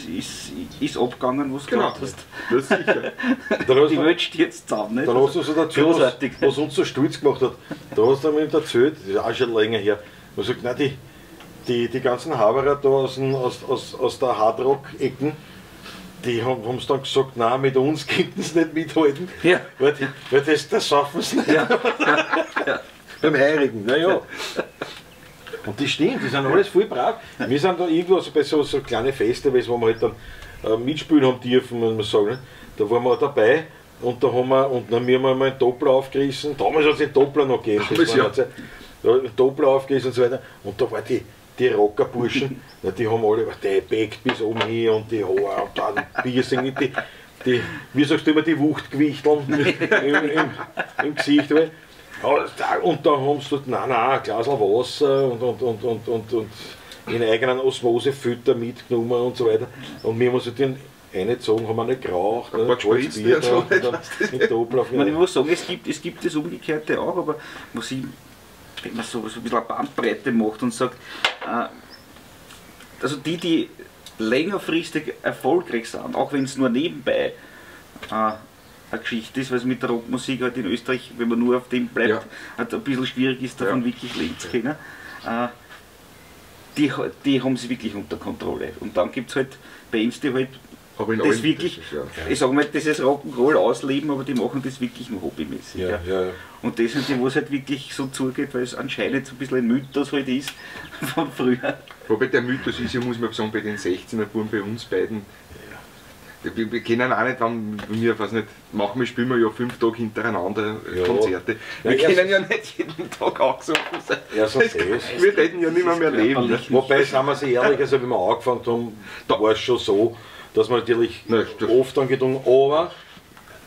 abgegangen, was du genau gehabt hast. Das sicher. Die Welt steht jetzt zusammen, nicht? Da hast du so erzählt, was uns so stolz gemacht hat, da hast du mir erzählt, das ist auch schon länger her, man sagt, nein, die ganzen Haberer da aus der Hardrock-Ecken, die haben es dann gesagt, nein, mit uns könnten sie nicht mithalten, ja, weil das schaffen sie nicht. Ja. Ja. Ja. Beim Heirigen, naja. Und das stimmt, die sind alles voll brav. Wir sind da irgendwo also bei so kleinen Festivals, wo wir halt dann mitspielen haben dürfen, muss man sagen, ne? Da waren wir auch dabei. Und da haben wir, haben wir mal einen Doppler aufgerissen, damals hat es den Doppler noch gegeben, Doppler aufgerissen und so weiter. Und da waren die Rockerburschen, die haben alle gebackt bis oben hin und die Haare und dann Piercing, wie sagst du immer, die Wuchtgewichteln im Gesicht. Und da haben sie dort, nein, ein Glas Wasser und in eigenen Osmosefütter mitgenommen und so weiter. Und wir haben uns den eingezogen, haben wir nicht geraucht, ein paar Bier mit Doppler. Ich muss sagen, es gibt das Umgekehrte auch, aber was ich, wenn man so ein bisschen eine Bandbreite macht und sagt, also die längerfristig erfolgreich sind, auch wenn es nur nebenbei eine Geschichte ist, weil es mit der Rockmusik halt in Österreich, wenn man nur auf dem bleibt, ja, halt ein bisschen schwierig ist, davon ja wirklich leben zu können. Die haben sie wirklich unter Kontrolle. Und dann gibt es halt bei uns, die halt das wirklich, ist, ja, ich sage mal, das ist Rock'n'Roll ausleben, aber die machen das wirklich nur hobbymäßig. Ja, ja. Ja, ja. Und das sind die, wo es halt wirklich so zugeht, weil es anscheinend so ein bisschen ein Mythos halt ist von früher. Wobei der Mythos ist, ich muss mal sagen, bei den 16er Buam, bei uns beiden, wir kennen auch nicht, wir weiß nicht, manchmal spielen wir ja 5 Tage hintereinander ja Konzerte. Wir ja, können ja nicht jeden Tag auch so sein. Ja, so wir hätten ja nicht mehr leben. Nicht. Wobei, sagen wir sie ehrlich, also wenn wir angefangen haben, da war es schon so, dass man natürlich nein, oft angedrungen, aber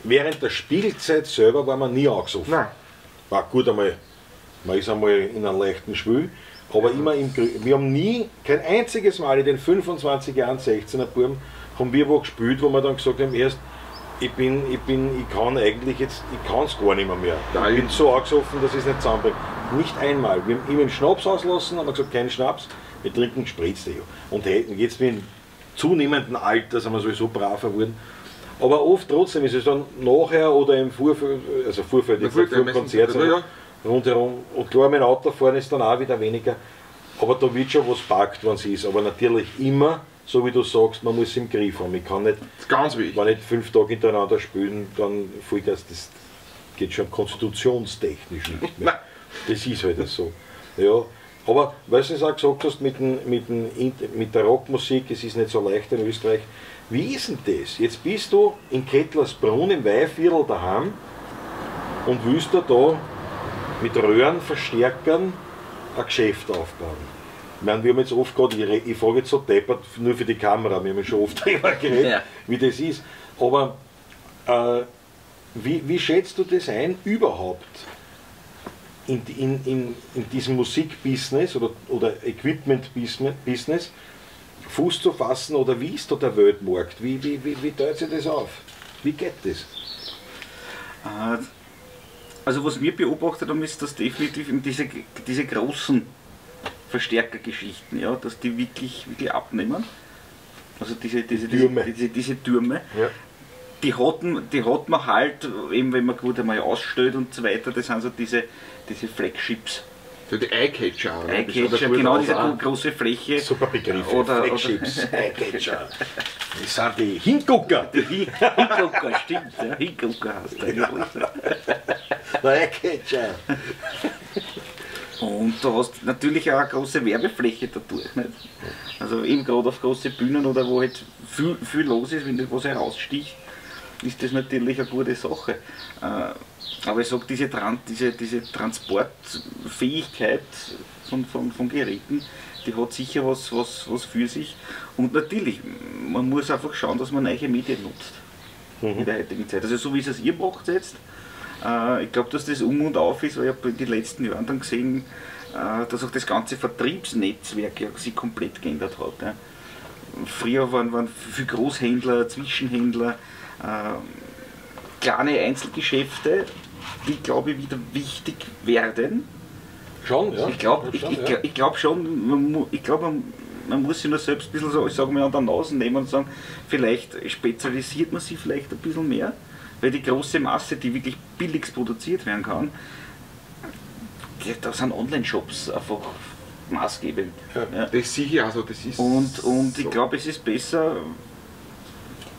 während der Spielzeit selber war man nie angesoffen. Nein. War gut einmal, man ist einmal in einem leichten Schwül, aber ja, immer im wir haben nie, kein einziges Mal in den 25 Jahren 16er Buam, haben wir wo gespielt, wo wir dann gesagt haben, erst, ich kann eigentlich jetzt, ich kann es gar nicht mehr. Nein. Ich bin so angesoffen, dass ich es nicht zusammenbringe. Nicht einmal. Wir haben immer einen Schnaps auslassen, haben gesagt, keinen Schnaps, wir trinken gespritzte. Und jetzt bin zunehmenden Alter sind wir sowieso braver geworden. Aber oft trotzdem ist es dann nachher oder im Vorfeld, also Vorfeld, im Konzert rundherum. Und klar, mein Auto fahren ist dann auch wieder weniger. Aber da wird schon was packt, wenn es ist. Aber natürlich immer, so wie du sagst, man muss es im Griff haben. Ich kann nicht, das ist ganz wichtig, wenn ich 5 Tage hintereinander spielen, dann Vollgas, das geht schon konstitutionstechnisch nicht mehr. Das ist halt so. Ja. Aber, weil du es auch gesagt hast, mit der Rockmusik, es ist nicht so leicht in Österreich. Wie ist denn das? Jetzt bist du in Kettlasbrunn im Weinviertel daheim und willst da mit Röhrenverstärkern ein Geschäft aufbauen. Ich meine, wir haben jetzt oft gerade, ich frage jetzt so deppert, nur für die Kamera, wir haben schon oft darüber geredet, ja, wie das ist. Aber wie schätzt du das ein überhaupt in diesem Musikbusiness oder Equipment-Business Fuß zu fassen, oder wie ist da der Weltmarkt? Wie teilt sich das auf? Wie geht das? Also was wir beobachtet haben, ist, dass definitiv diese großen Verstärkergeschichten, ja, dass die wirklich abnehmen. Also diese Türme, ja, die hat man halt, eben wenn man gut einmal ausstellt und so weiter, das sind so diese Flagships. So die Eyecatcher. Eyecatcher, genau, diese große Fläche. Super Begriff. Flagships, Eyecatcher. Das sind die Hingucker. Die Hingucker, stimmt. Ja, Hingucker heißt der. Genau. Eyecatcher. Und du hast natürlich auch eine große Werbefläche dadurch, nicht? Also eben gerade auf große Bühnen oder wo halt viel los ist, wenn was heraussticht, ist das natürlich eine gute Sache. Aber ich sage, diese Transportfähigkeit von Geräten, die hat sicher was für sich. Und natürlich, man muss einfach schauen, dass man neue Medien nutzt, mhm, in der heutigen Zeit. Also so wie es ihr macht jetzt. Ich glaube, dass das um und auf ist, weil ich habe in den letzten Jahren dann gesehen, dass auch das ganze Vertriebsnetzwerk ja sich komplett geändert hat. Ja. Früher waren viele Großhändler, Zwischenhändler, kleine Einzelgeschäfte, die, glaube ich, wieder wichtig werden. Schon, ja. Ich glaube, man muss sich nur selbst ein bisschen so, ich sage mal, an der Nase nehmen und sagen, vielleicht spezialisiert man sich vielleicht ein bisschen mehr, weil die große Masse, die wirklich billig produziert werden kann, da sind Online-Shops einfach maßgebend. Ja, ja. Das sicher, also das ist. Und so. Ich glaube, es ist besser.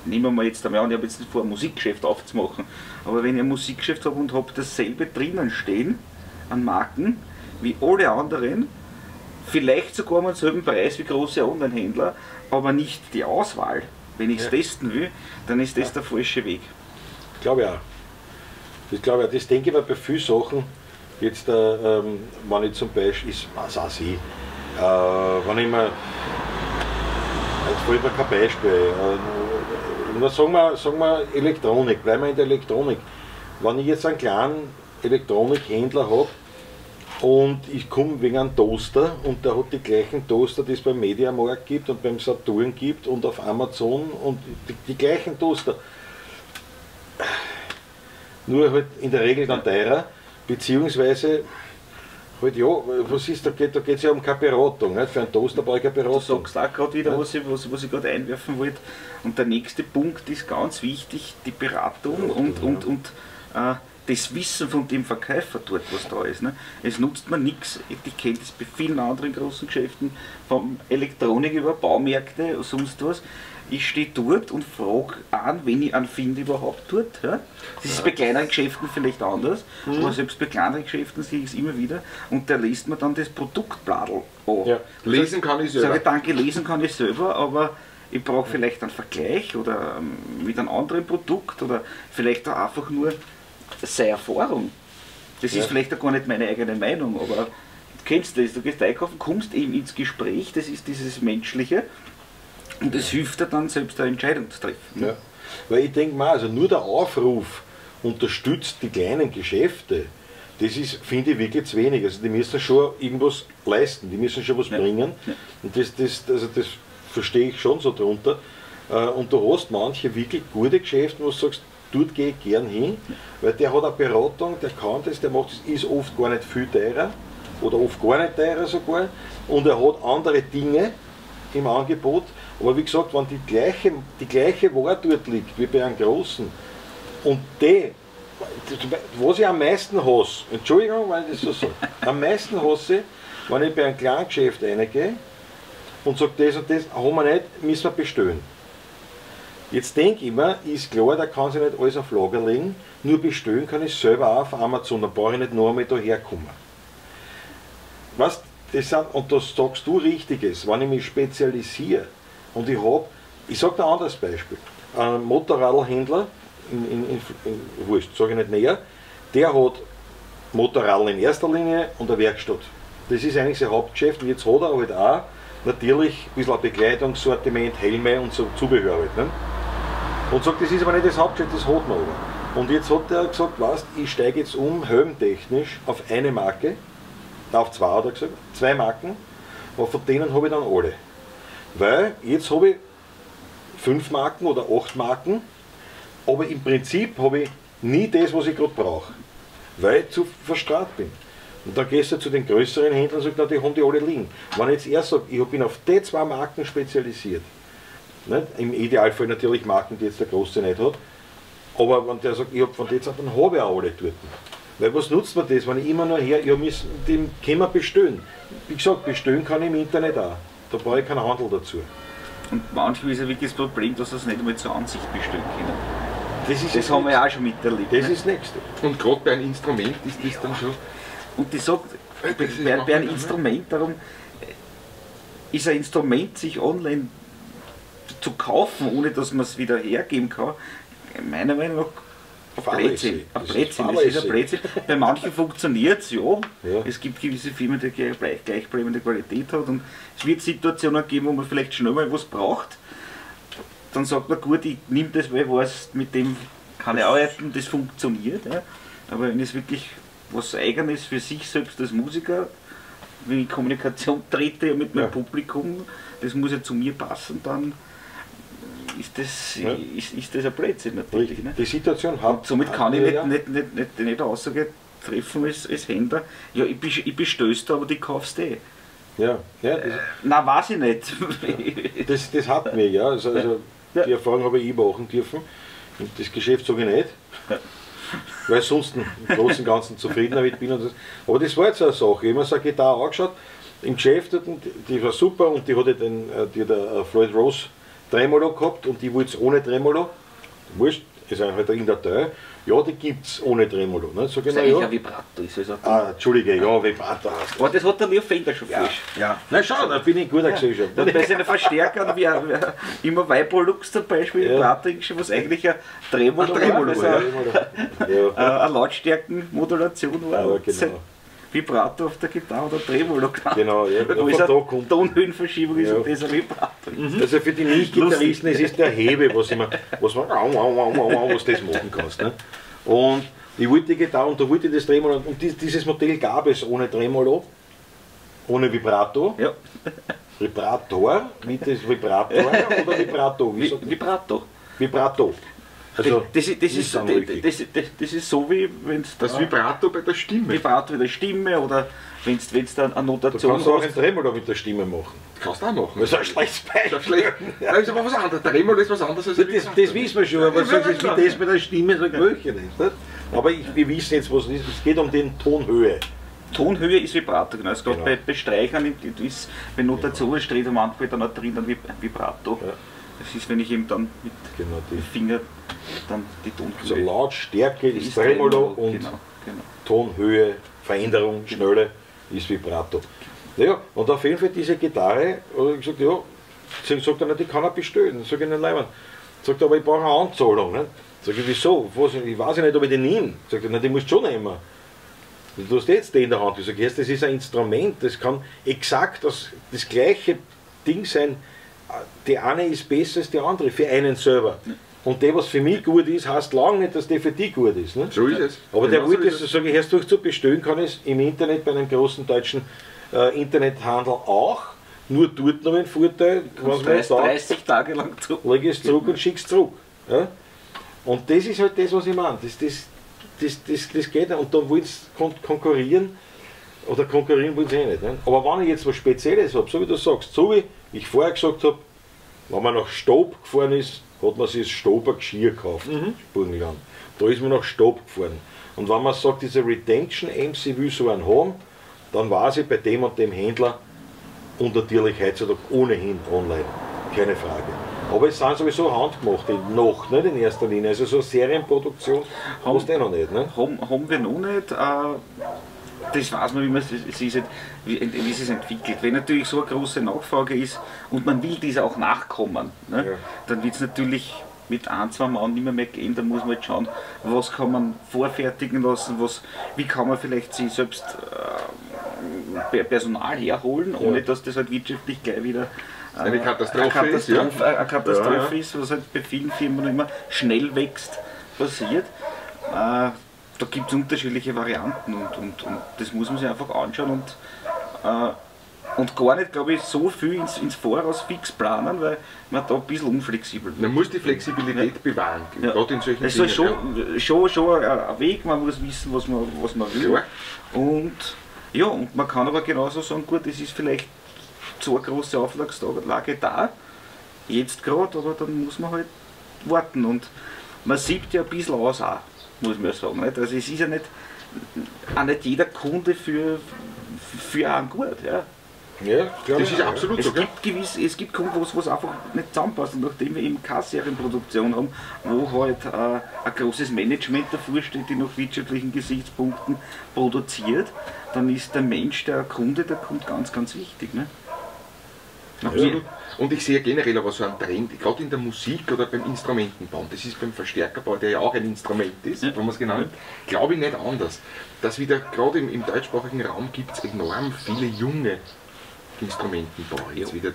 Nehmen wir mal jetzt einmal an, ich habe jetzt nicht vor, ein Musikgeschäft aufzumachen, aber wenn ich ein Musikgeschäft habe und habe dasselbe drinnen stehen an Marken wie alle anderen, vielleicht sogar mal selben Preis wie große Online-Händler, aber nicht die Auswahl, wenn ich es, ja, testen will, dann ist das, ja, der falsche Weg. Ich glaube ja. Ich glaube ja, das denke ich mir bei vielen Sachen. Jetzt, wenn ich zum Beispiel, wenn ich mir, jetzt fällt mir kein Beispiel, nur sagen wir Elektronik, bleiben wir in der Elektronik. Wenn ich jetzt einen kleinen Elektronikhändler habe und ich komme wegen einem Toaster und der hat die gleichen Toaster, die es beim Mediamarkt gibt und beim Saturn gibt und auf Amazon und die gleichen Toaster. Nur halt in der Regel dann teurer. Beziehungsweise, halt, ja, was ist, da geht es ja um keine Beratung, nicht? Für einen Toaster brauche ich keine Beratung. Du sagst auch gerade wieder, was ich gerade einwerfen wollte. Und der nächste Punkt ist ganz wichtig, die Beratung und das Wissen von dem Verkäufer dort, was da ist. Ne? Es nutzt man nichts, ich kenne das bei vielen anderen großen Geschäften, von Elektronik über Baumärkte, sonst was. Ich stehe dort und frage an, wenn ich einen finde überhaupt dort. Ja? Das ist bei kleineren Geschäften vielleicht anders, mhm, aber selbst bei kleineren Geschäften sehe ich es immer wieder. Und da liest man dann das Produktbladl an. Ja. Lesen kann ich selber. Sage, danke, lesen kann ich selber, aber ich brauche vielleicht einen Vergleich oder mit einem anderen Produkt oder vielleicht auch einfach nur seine Erfahrung. Das, ja, ist vielleicht auch gar nicht meine eigene Meinung, aber du kennst das, du gehst einkaufen, kommst eben ins Gespräch, das ist dieses Menschliche. Und das hilft dir dann selbst eine Entscheidung zu treffen. Ja. Weil ich denke mal, also nur der Aufruf unterstützt die kleinen Geschäfte, das ist, finde ich, wirklich zu wenig. Also die müssen schon irgendwas leisten, die müssen schon was, ja, bringen. Ja. Und das verstehe ich schon so drunter. Und du hast manche wirklich gute Geschäfte, wo du sagst, dort gehe ich gern hin, weil der hat eine Beratung, der kann das, der macht das, ist oft gar nicht viel teurer oder oft gar nicht teurer sogar. Und er hat andere Dinge im Angebot. Aber wie gesagt, wenn die gleiche Ware dort liegt, wie bei einem Großen, und was ich am meisten hasse, Entschuldigung, wenn ich das so sage, am meisten hasse, wenn ich bei einem kleinen Geschäft reingehe und sage, das und das haben wir nicht, müssen wir bestellen. Jetzt denke ich mir, ist klar, da kann sich nicht alles auf Lager legen, nur bestellen kann ich selber auch auf Amazon, dann brauche ich nicht noch einmal da herkommen. Weißt, und das sagst du Richtiges, wenn ich mich spezialisiere. Und ich sage ein anderes Beispiel, ein Motorradlhändler, wurscht, sage ich nicht näher, der hat Motorradl in erster Linie und eine Werkstatt. Das ist eigentlich sein Hauptgeschäft, und jetzt hat er halt auch natürlich ein bisschen ein Bekleidungssortiment, Helme und so Zubehör halt, ne? Und sagt, das ist aber nicht das Hauptgeschäft, das hat man aber. Und jetzt hat er gesagt, weißt, ich steige jetzt um, helmtechnisch, auf eine Marke, auf zwei hat er gesagt, zwei Marken, aber von denen habe ich dann alle. Weil jetzt habe ich 5 Marken oder 8 Marken, aber im Prinzip habe ich nie das, was ich gerade brauche, weil ich zu verstrahlt bin. Und dann gehst du zu den größeren Händlern und sagst, na, die haben die alle liegen. Wenn ich jetzt erst sage, ich bin auf die 2 Marken spezialisiert, nicht? Im Idealfall natürlich Marken, die jetzt der Große nicht hat, aber wenn der sagt, ich habe von denen, dann habe ich auch alle dort. Weil was nutzt mir das, wenn ich immer nur her, ja, den können wir bestellen. Wie gesagt, bestellen kann ich im Internet auch, da brauche ich keinen Handel dazu. Und manchmal ist ja wirklich das Problem, dass das nicht einmal zur Ansicht bestellen können. Das haben wir ja auch schon miterlebt. Das ist das Nächste. Und gerade bei einem Instrument ist das ja dann schon. Und ich sage, bei einem Instrument, darum ist ein Instrument, sich online zu kaufen, ohne dass man es wieder hergeben kann, meiner Meinung nach ein Blödsinn. Bei manchen funktioniert es, ja. Es gibt gewisse Firmen, die gleichbleibende Qualität hat, und es wird Situationen geben, wo man vielleicht schnell mal was braucht. Dann sagt man, gut, ich nehme das, weil ich weiß, mit dem kann ich arbeiten, das funktioniert. Ja. Aber wenn es wirklich was Eigenes für sich selbst als Musiker, wenn ich in Kommunikation trete mit meinem Publikum, das muss ja zu mir passen, dann ist das ein Blödsinn natürlich. Ne? Die Situation hat. Und somit kann ich nicht Aussage treffen als Händler, ja, ich bestößt, aber die kaufst eh. Ja, ja. Nein, weiß ich nicht. Ja. Das hatten wir, ja. Also, die Erfahrung habe ich machen dürfen. Und das Geschäft sage ich nicht, weil ich sonst im Großen und Ganzen zufrieden damit bin. Und das. Aber das war jetzt eine Sache. Ich habe mir so eine Gitarre angeschaut im Geschäft, und die war super, und die hatte der Floyd Rose Tremolo gehabt, und die wollte es ohne Tremolo. Wurscht, ist halt in der Teil. Ja, die gibt es ohne Tremolo. Ne? So genau, das ist eigentlich ein Vibrato. Ist also Entschuldige, ja, Vibrato heißt das. Aber das hat der Leo Fender schon frisch. Ja. Na schau, da bin ich in guter Gesellschaft. Und bei seinen Verstärkern, wie immer Vibrolux zum Beispiel, Vibrato ist schon was eigentlich ein Tremolo eine Lautstärkenmodulation war. Ja, genau. Vibrato auf der Gitarre oder Tremolo. Genau, ja. Wo es eine Tonhöhenverschiebung ist, und das ein Vibrato. Also für die Nicht-Gitarristen, es ist der Hebe, was das machen kannst. Ne? Und ich wollte die Gitarre, und da wollte ich das Tremolo, und dieses Modell gab es ohne Tremolo, ohne Vibrato. Ja. Vibrator, nicht das Vibrator oder Vibrato? Vibrato. Vibrato. Also das ist so, wie wenn das Vibrato bei der Stimme. Vibrato bei der Stimme, oder wenn du dann eine Notation hast. Du kannst auch ein Tremolo mit der Stimme machen. Kannst du auch machen. Das ist ein schlechtes Beispiel. Das ist aber was anderes. Tremolo ist was anderes als Vibrato. Das wissen wir schon, aber das mit der Stimme sagt welche nicht. Aber wir wissen jetzt, was es ist. Es geht um die Tonhöhe. Tonhöhe ist Vibrato, genau. Es geht bei Streichern, wenn Notationen steht, manchmal dann auch drin ein Vibrato. Das ist, wenn ich eben dann mit dem Finger dann die Tonhöhe. Also Lautstärke ist Tremolo, und genau. Tonhöhe, Veränderung, Schnelle ist Vibrato. Naja, und auf jeden Fall diese Gitarre, oder ich gesagt, ja, sie sagt dann, die kann er bestellen. Sag ich, nein, sagt er, aber ich brauche eine Anzahlung. Ne? Sag ich, wieso? Ich weiß nicht, ob ich die nehme. Sagt er, nein, die musst du schon nehmen. Du hast jetzt die in der Hand. Ich sage, das ist ein Instrument, das kann exakt das gleiche Ding sein. Die eine ist besser als die andere, für einen selber. Und der, was für mich gut ist, heißt lange nicht, dass der für dich gut ist. Ne? So ist es. Aber der wollte, so sage ich, erst durch zu bestellen kann ich es im Internet bei einem großen deutschen Internethandel auch. Nur dort noch ein Vorteil. Du 30 Tage lang zurück. Leg es zurück und schickst es zurück. Ja? Und das ist halt das, was ich meine. Das geht nicht. Und dann wollen sie konkurrieren. Oder konkurrieren wollen sie eh nicht. Ne? Aber wenn ich jetzt was Spezielles habe, so wie du sagst, so wie ich vorher gesagt habe, wenn man nach Stoob gefahren ist, hat man sich das Stoober Geschirr gekauft, Burgenland. Da ist man nach Stoob gefahren. Und wenn man sagt, diese RedemptionAmps, ich will so einen haben, dann war sie bei dem und dem Händler, und natürlich heutzutage ohnehin online, keine Frage. Aber es sind sowieso handgemachte, noch nicht in erster Linie, also so Serienproduktion hast du eh noch nicht. Ne? Haben wir noch nicht. Das weiß man, wie es sich entwickelt. Wenn natürlich so eine große Nachfrage ist und man will dieser auch nachkommen, ne, dann wird es natürlich mit ein, zwei Mann nicht mehr gehen, da muss man jetzt schauen, was kann man vorfertigen lassen, was, wie kann man vielleicht sich selbst Personal herholen, ohne dass das halt wirtschaftlich gleich wieder eine Katastrophe ist, was halt bei vielen Firmen immer schnell wächst, passiert. Da gibt es unterschiedliche Varianten und das muss man sich einfach anschauen und gar nicht, glaube ich, so viel ins Voraus fix planen, weil man da ein bisschen unflexibel wird. Man muss die Flexibilität bewahren, gerade in solchen Dingen. Es ist schon ein Weg, man muss wissen, was man will. Klar. Und man kann aber genauso sagen, gut, es ist vielleicht so eine große Auflagslage da, jetzt gerade, aber dann muss man halt warten und man sieht ja ein bisschen aus auch, muss man sagen. Nicht? Also es ist ja nicht jeder Kunde für einen gut. Ja, klar, das ist absolut so. Es gibt Kunden, wo es einfach nicht zusammenpasst. Und nachdem wir eben keine Serienproduktion haben, wo halt ein großes Management davor steht, die nach wirtschaftlichen Gesichtspunkten produziert, dann ist der Mensch, der Kunde ganz, ganz wichtig. Ne? Und ich sehe generell aber so einen Trend, gerade in der Musik oder beim Instrumentenbau, das ist beim Verstärkerbau, der ja auch ein Instrument ist, wenn man es genau nimmt, glaube ich nicht anders, dass wieder gerade im deutschsprachigen Raum gibt es enorm viele junge Instrumentenbau, jetzt wieder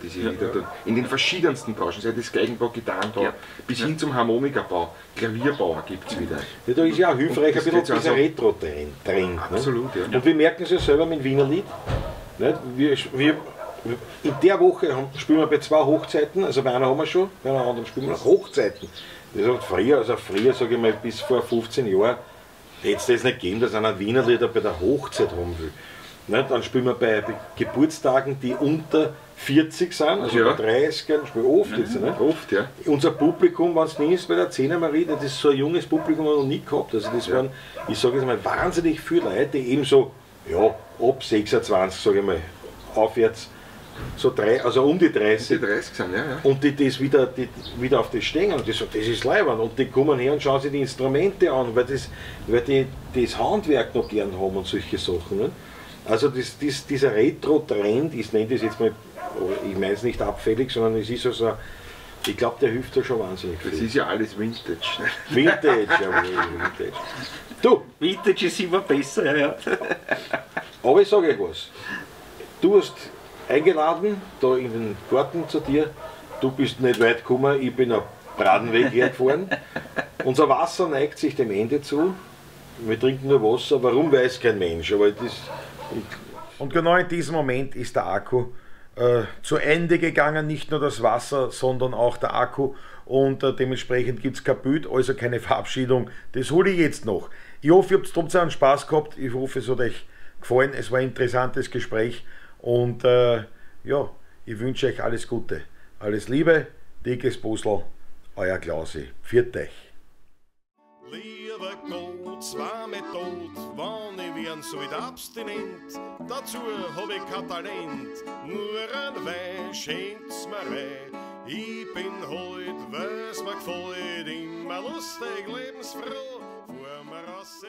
in den verschiedensten Branchen, sei das Geigenbau, Gitarrenbau, bis hin zum Harmonikerbau, Klavierbauer gibt es wieder. Ja, da ist ja auch hilfreich ein bisschen dieser Retro-Trend. Absolut, ne? Und wir merken es ja selber mit Wienerlied. In der Woche spielen wir bei zwei Hochzeiten, also bei einer haben wir schon, bei einer anderen spielen wir Hochzeiten. Das hat früher, sage ich mal, bis vor 15 Jahren, hätte es das nicht gegeben, dass einer Wienerlieder bei der Hochzeit haben will. Dann spielen wir bei Geburtstagen, die unter 40 sind, also bei 30ern, spielen wir oft jetzt. Nicht? Oft, ja. Unser Publikum, wenn es nie ist, bei der 10er Marie, das ist so ein junges Publikum, das wir noch nie gehabt. Also das waren, ich sage jetzt mal, wahnsinnig viele Leute, die eben so, ab 26, sage ich mal, aufwärts, so um die 30. Um die 30 sind, Und die das wieder auf das stehen und die sagen, das ist leibend. Und die kommen her und schauen sich die Instrumente an, weil die das Handwerk noch gern haben und solche Sachen. Ne? Also dieser Retro-Trend, ich nenne das jetzt mal, ich meine es nicht abfällig, sondern es ist also, ich glaube, der hilft da schon wahnsinnig viel. Das ist ja alles Vintage. Ne? Vintage, jawohl, Vintage. Du! Vintage ist immer besser, Aber ich sage euch was. Du hast eingeladen, da in den Garten zu dir, du bist nicht weit gekommen, ich bin am Bradenweg hergefahren. Unser Wasser neigt sich dem Ende zu, wir trinken nur Wasser, warum weiß kein Mensch. Aber das und genau in diesem Moment ist der Akku zu Ende gegangen, nicht nur das Wasser, sondern auch der Akku und dementsprechend gibt es kein Bild, also keine Verabschiedung, das hole ich jetzt noch. Ich hoffe, ihr habt trotzdem einen Spaß gehabt, ich hoffe, es hat euch gefallen, es war ein interessantes Gespräch. Und ich wünsche euch alles Gute, alles Liebe, dickes Busl, euer Klausi. Pfiat euch. Lieber Gott, war mir tot, wann ich werden sollt abstinent, dazu habe ich kein Talent, nur ein Wein, schenkt's mir Wein. Ich bin heut, weil's mir gefällt, immer lustig, lebensfroh, vor mir raus.